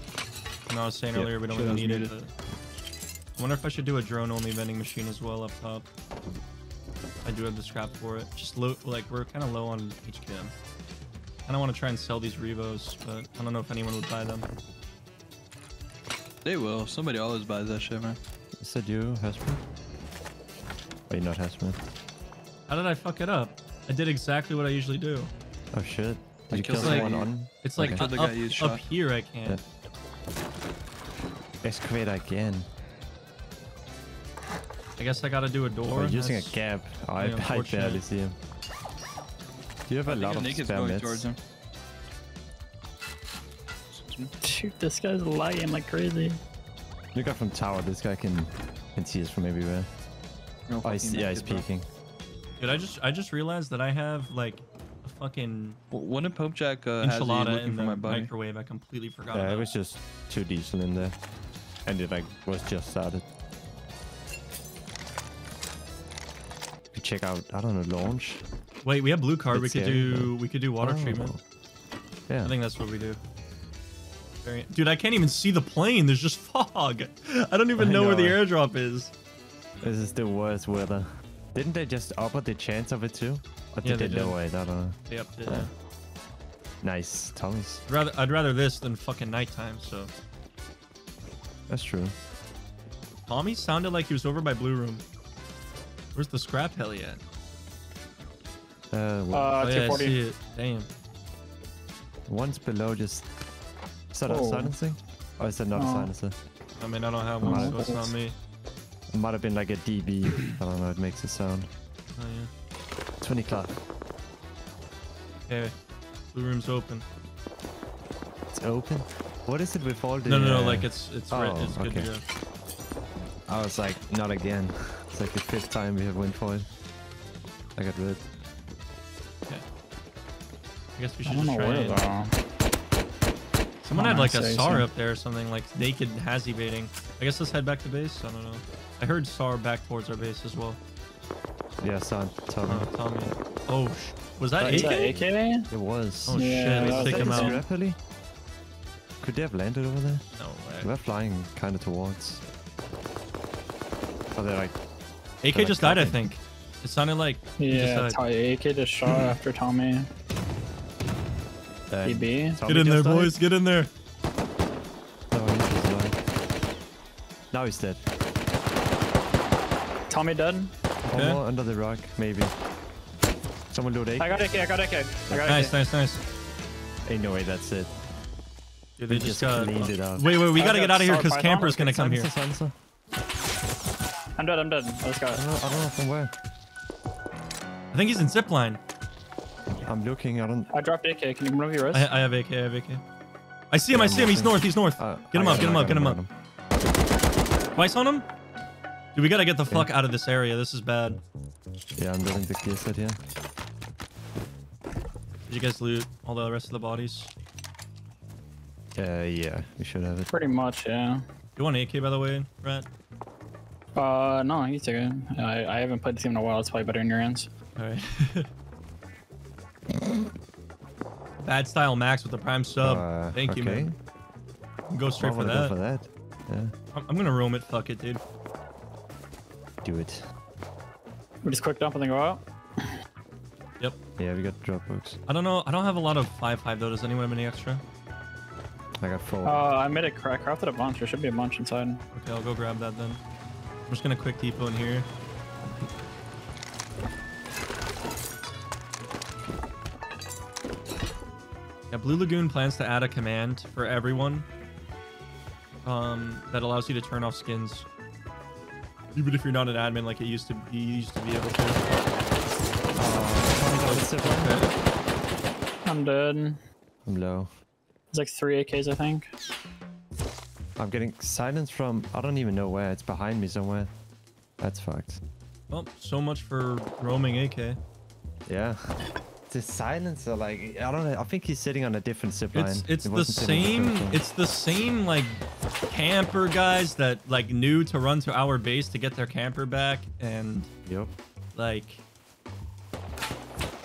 I was saying earlier we don't really need it. I wonder if I should do a drone-only vending machine as well up top. I do have the scrap for it. Just low, like we're kind of low on HKM. I don't want to try and sell these Revos, but I don't know if anyone would buy them. They will. Somebody always buys that shit, man. Is that you, Hesper? Wait, not Hesper. How did I fuck it up? I did exactly what I usually do. Oh shit! Did you kill someone on? It's like up here I can't. Excavate again. I guess I gotta do a door. We're using a camp. I barely see him. Do you have a lot of spare meds? Shoot, this guy's lying like crazy. You got from tower. This guy can see us from everywhere. No, he's peeking. Dude, I just realized that I have like a fucking one in Pope Jack enchilada in my microwave. I completely forgot. Yeah, it was just too diesel in there, and it like was just started. Check out, I don't know, launch. Wait, we have blue card. We could do water treatment. Yeah, I think that's what we do. Dude, I can't even see the plane. There's just fog. I don't even know where the airdrop is. This is the worst weather. Didn't they just up the chance of it too? Or did they know it? I don't know. They upped it. Yeah. Nice, Tommy's. I'd rather this than fucking nighttime. So that's true. Tommy sounded like he was over by blue room. Where's the scrap heli at? 240. Yeah, I see it. Damn. One's below just... Is that not silencing? Oh, is that not silencer? I mean, I don't have one, so it's not me. It might have been like a DB. I don't know, it makes a sound. Oh, yeah. 20 o'clock. Okay. Blue room's open. It's open? What is it with all the... No, like it's red. It's good to go. I was like, not again. It's like the 5th time we have went for it. I got rid. Okay. I guess we should just try it. Someone had like a SAR up there or something, like naked hazy baiting. I guess let's head back to base. I don't know. I heard SAR back towards our base as well. Yeah, SAR. Tommy. Oh, was that AK? AK there? It was. Oh yeah, shit, let's take him out. Rapidly? Could they have landed over there? No way. We're flying kind of towards. Oh, they're like... AK just died, I think. It sounded like... Yeah, AK just shot after Tommy. Tommy. Get in there, boys. Get in there. No, he's just alive. Now he's dead. Tommy dead? One more under the rock, maybe. Someone loot AK. I got AK. Nice. Ain't no way that's it. Yeah, they just cleaned it up. Wait, we gotta get out of here because Camper's gonna come here. I'm dead. I just got it. I don't know from where. I think he's in zipline. I'm looking. I dropped AK. Can you move your wrist? I have AK. I see him. He's north. Get him up. Vice on him? Dude, we gotta get the fuck out of this area. This is bad. Yeah, I'm building the gear set here. Did you guys loot all the rest of the bodies? Yeah. We should have it. Pretty much, yeah. You want an AK, by the way, Rat? No, you take it. I haven't played this game in a while. It's probably better in your hands. Alright. Bad style Max with the prime sub. Thank you, man. Go straight for that. Yeah. I'm gonna roam it. Fuck it, dude. Do it. We just quick dump and then go out? Yep. Yeah, we got Dropbox. I don't know. I don't have a lot of 5.5 though. Does anyone have any extra? I got 4. I made a crack. Crafted a bunch. There should be a bunch inside. Okay, I'll go grab that then. I'm just gonna quick depot in here. Yeah, Blue Lagoon plans to add a command for everyone that allows you to turn off skins, even if you're not an admin, like it used to be able to. I'm dead. I'm low. There's like 3 AKs, I think. I'm getting silence from, I don't even know where. It's behind me somewhere. That's fucked. Well, so much for roaming AK. Yeah. The silencer, like, I don't know. I think he's sitting on a different zip line. It's the same like camper guys that like knew to run to our base to get their camper back, and like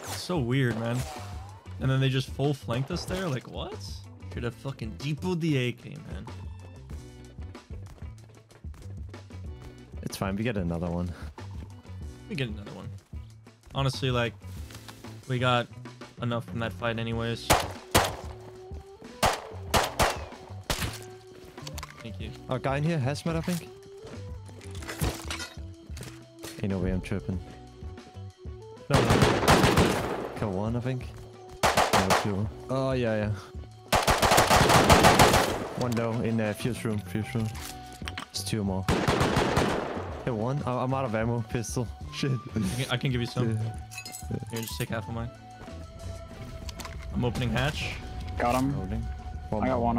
it's so weird, man. And then they just full flanked us there. Like what? Should have fucking depoted the AK, man. It's fine. We get another one. Honestly, like, we got enough from that fight anyways. Thank you. Oh, guy in here, hazmat, I think. Ain't no way I'm tripping. No. Kill 1, I think. No, 2. Oh, yeah. 1 low in the fuse room. There's 2 more. Hit 1. I'm out of ammo. Pistol. Shit. I can give you some. Yeah. Here, just take half of mine. I'm opening hatch. Got him. I got one.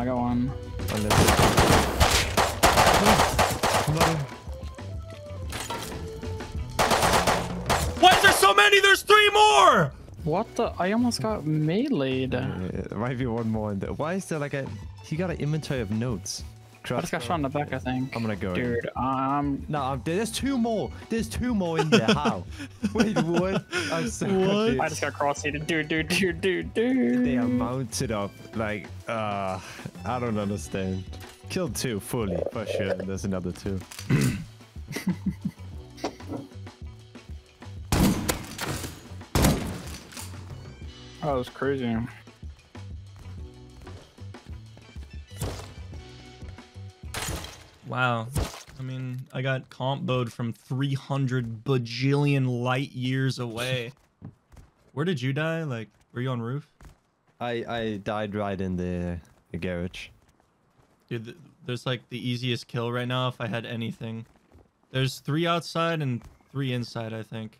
Why is there so many? There's 3 more! What the? I almost got melee'd. There might be 1 more in there. Why is there like a... He got an inventory of notes. I just got shot in the back, I think. I'm gonna go. Dude, there's 2 more. There's 2 more in there. How? Wait, what? I'm so confused. I just got cross-heated. Dude. They are mounted up. Like, I don't understand. Killed 2 fully, for sure. There's another 2. That was crazy. Wow. I mean, I got comboed from 300 bajillion light years away. Where did you die? Like, were you on roof? I died right in the garage. Dude, there's like the easiest kill right now if I had anything. There's 3 outside and 3 inside, I think.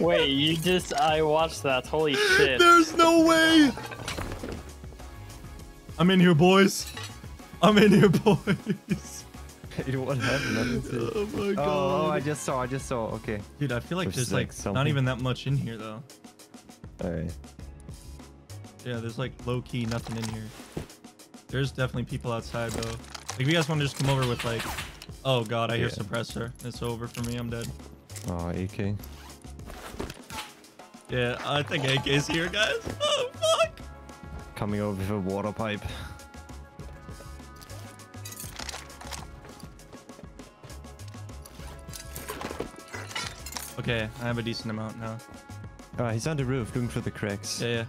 Wait, you just, I watched that, holy shit. There's no way. I'm in here, boys. I'm in here, boys. Dude, what happened? Oh my god. Oh, I just saw, okay. Dude, I feel like there's like something. Not even that much in here though. Alright. Yeah, there's like low-key nothing in here. There's definitely people outside though. Like if you guys want to just come over with like, oh god, I hear suppressor. It's over for me, I'm dead. Oh, AK. Yeah, I think AK's here, guys. Oh, fuck! Coming over with a water pipe. Okay, I have a decent amount now. Alright, he's on the roof, looking for the cracks. Yeah.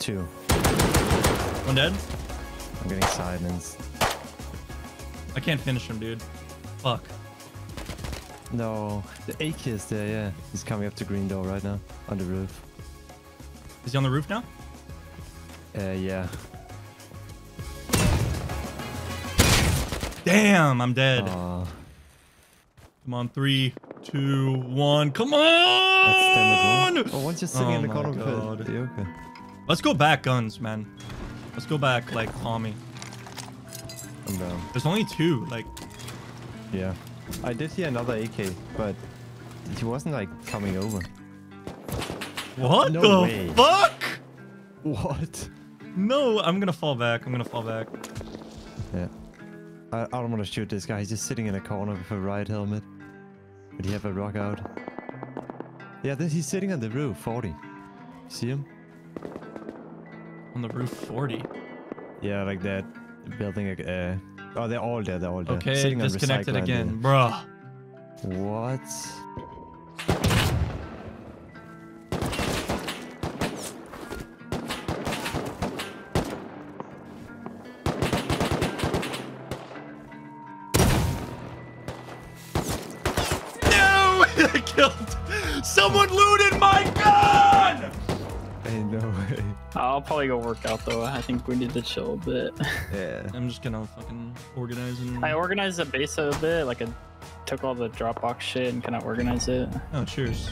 2. One dead? I'm getting silenced. I can't finish him, dude. Fuck. No, the AK is there, yeah. He's coming up to green door right now, on the roof. Is he on the roof now? Yeah. Damn, I'm dead. Aww. Come on, 3, 2, 1, come on! That's them as well. Oh, one's just sitting in the corner. Okay. Let's go back guns, man. Let's go back, like, Tommy. I'm down. There's only 2, like... Yeah. I did hear another AK, but he wasn't like coming over. What the fuck? What? No, I'm gonna fall back. Yeah. I don't want to shoot this guy. He's just sitting in a corner with a riot helmet. Did he have a rock out? Yeah, he's sitting on the roof, 40. See him? On the roof, 40? Yeah, like that building. Oh, they're all there. Okay, sitting disconnected again, bruh. What? No! I killed. Someone looted my gun! Ain't no way. I'll probably go work out though. I think we need to chill a bit. Yeah. I'm just gonna fucking organize and... I organized the base a bit. Like I took all the Dropbox shit and kind of organized it. Oh, cheers.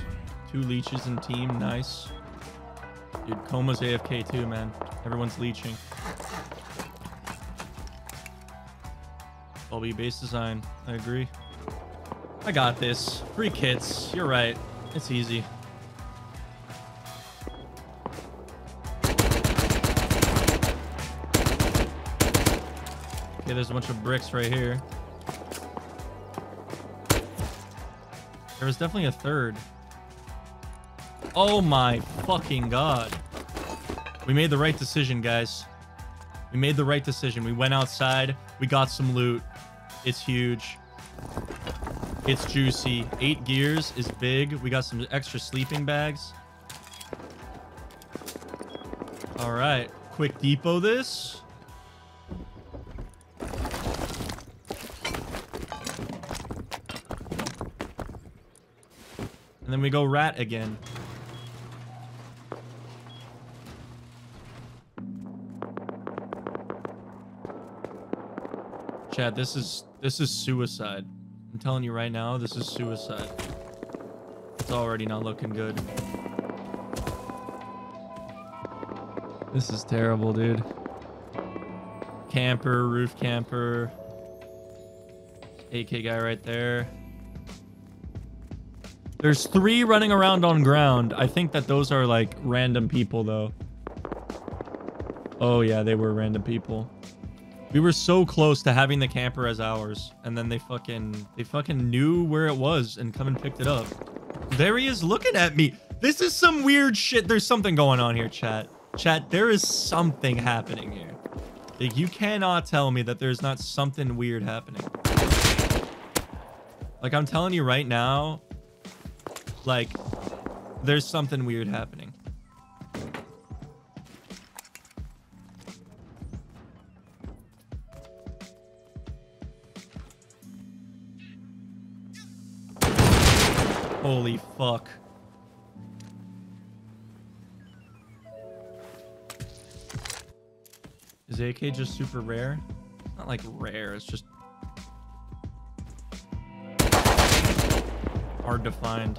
2 leeches in team. Nice. Dude, Coma's AFK too, man. Everyone's leeching. LB base design. I agree. I got this. Free kits. You're right. It's easy. There's a bunch of bricks right here. There was definitely a 3rd. Oh my fucking god. We made the right decision, guys. We made the right decision. We went outside. We got some loot. It's huge. It's juicy. 8 gears is big. We got some extra sleeping bags. All right. Quick depot this. Then we go rat again. Chat, this is suicide. I'm telling you right now, this is suicide. It's already not looking good. This is terrible, dude. Camper, roof camper. AK guy right there. There's 3 running around on ground. I think that those are like random people though. Oh yeah, they were random people. We were so close to having the camper as ours, and then they fucking knew where it was and come and picked it up. There he is looking at me. This is some weird shit. There's something going on here, chat. Chat, there is something happening here. Like, you cannot tell me that there's not something weird happening. Like, I'm telling you right now, like, there's something weird happening. Holy fuck. Is AK just super rare? Not like rare, it's just hard to find.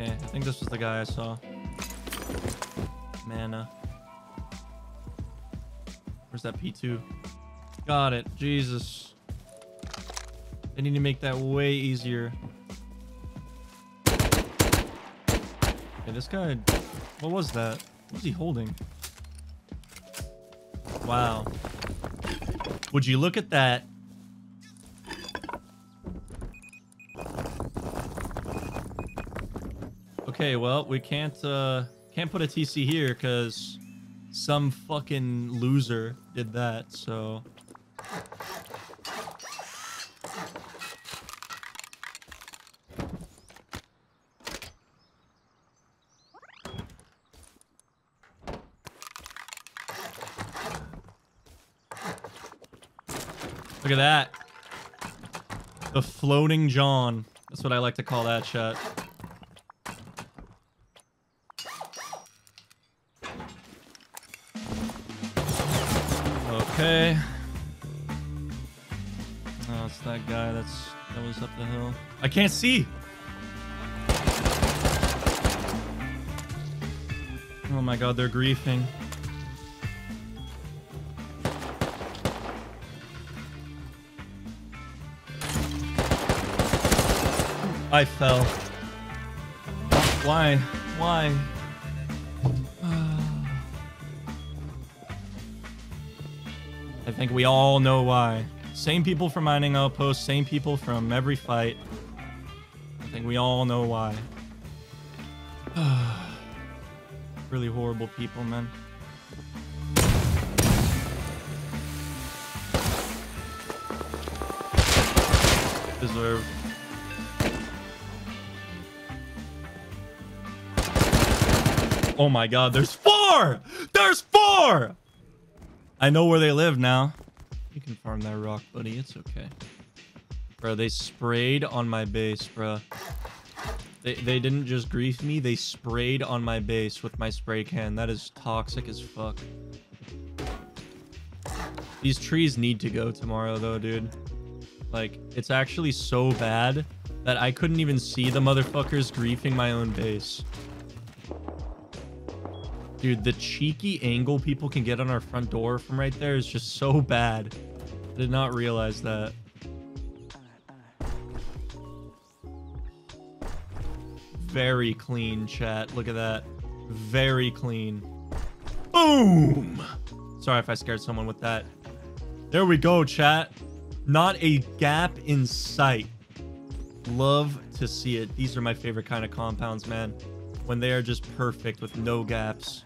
Okay, I think this was the guy I saw. Mana. Where's that P2? Got it. Jesus. They need to make that way easier. Okay, this guy... What was that? What was he holding? Wow. Would you look at that? Okay, well, we can't put a TC here because some fucking loser did that, so... Look at that. The floating John. That's what I like to call that shot. Okay. Oh, it's that guy that was up the hill. I can't see. Oh my god, they're griefing. I fell. Why? Why? I think we all know why. Same people from Mining Outpost, same people from every fight. I think we all know why. Really horrible people, man. Deserved. Oh my god, there's four! There's four! I know where they live now. You can farm that rock, buddy. It's okay. Bro, they sprayed on my base, bro. They didn't just grief me. They sprayed on my base with my spray can. That is toxic as fuck. These trees need to go tomorrow, though, dude. Like, it's actually so bad that I couldn't even see the motherfuckers griefing my own base. Dude, the cheeky angle people can get on our front door from right there is just so bad. I did not realize that. Very clean, chat. Look at that. Very clean. Boom! Sorry if I scared someone with that. There we go, chat. Not a gap in sight. Love to see it. These are my favorite kind of compounds, man. When they are just perfect with no gaps.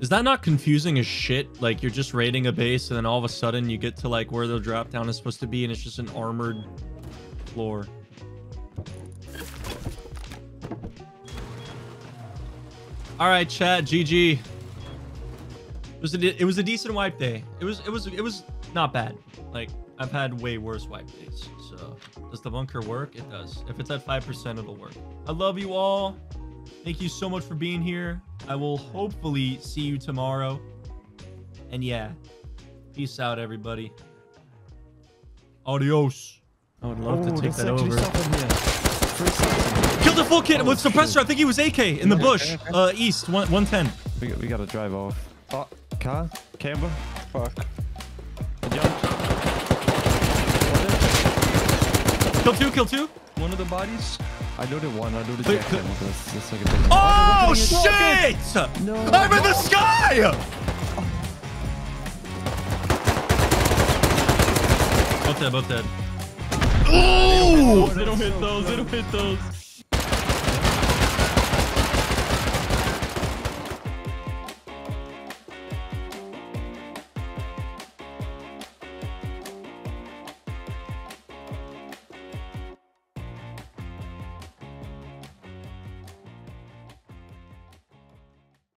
Is that not confusing as shit? Like, you're just raiding a base and then all of a sudden you get to like where the drop down is supposed to be and it's just an armored floor. All right, chat, GG. It was a decent wipe day. It was not bad. Like, I've had way worse wipe days. So, does the bunker work? It does. If it's at 5%, it'll work. I love you all. Thank you so much for being here. I will hopefully see you tomorrow. And yeah, peace out, everybody. Adios. I would love to take that over. Killed the full kid with suppressor. I think he was AK in the bush. East, 110. We got to drive off. Oh, car? Camber? Fuck. Kill two. One of the bodies. I loaded one. I loaded the second. Oh, shit! No. I'm in the sky! Both dead, both dead. Ooh! They don't hit those. They don't hit those.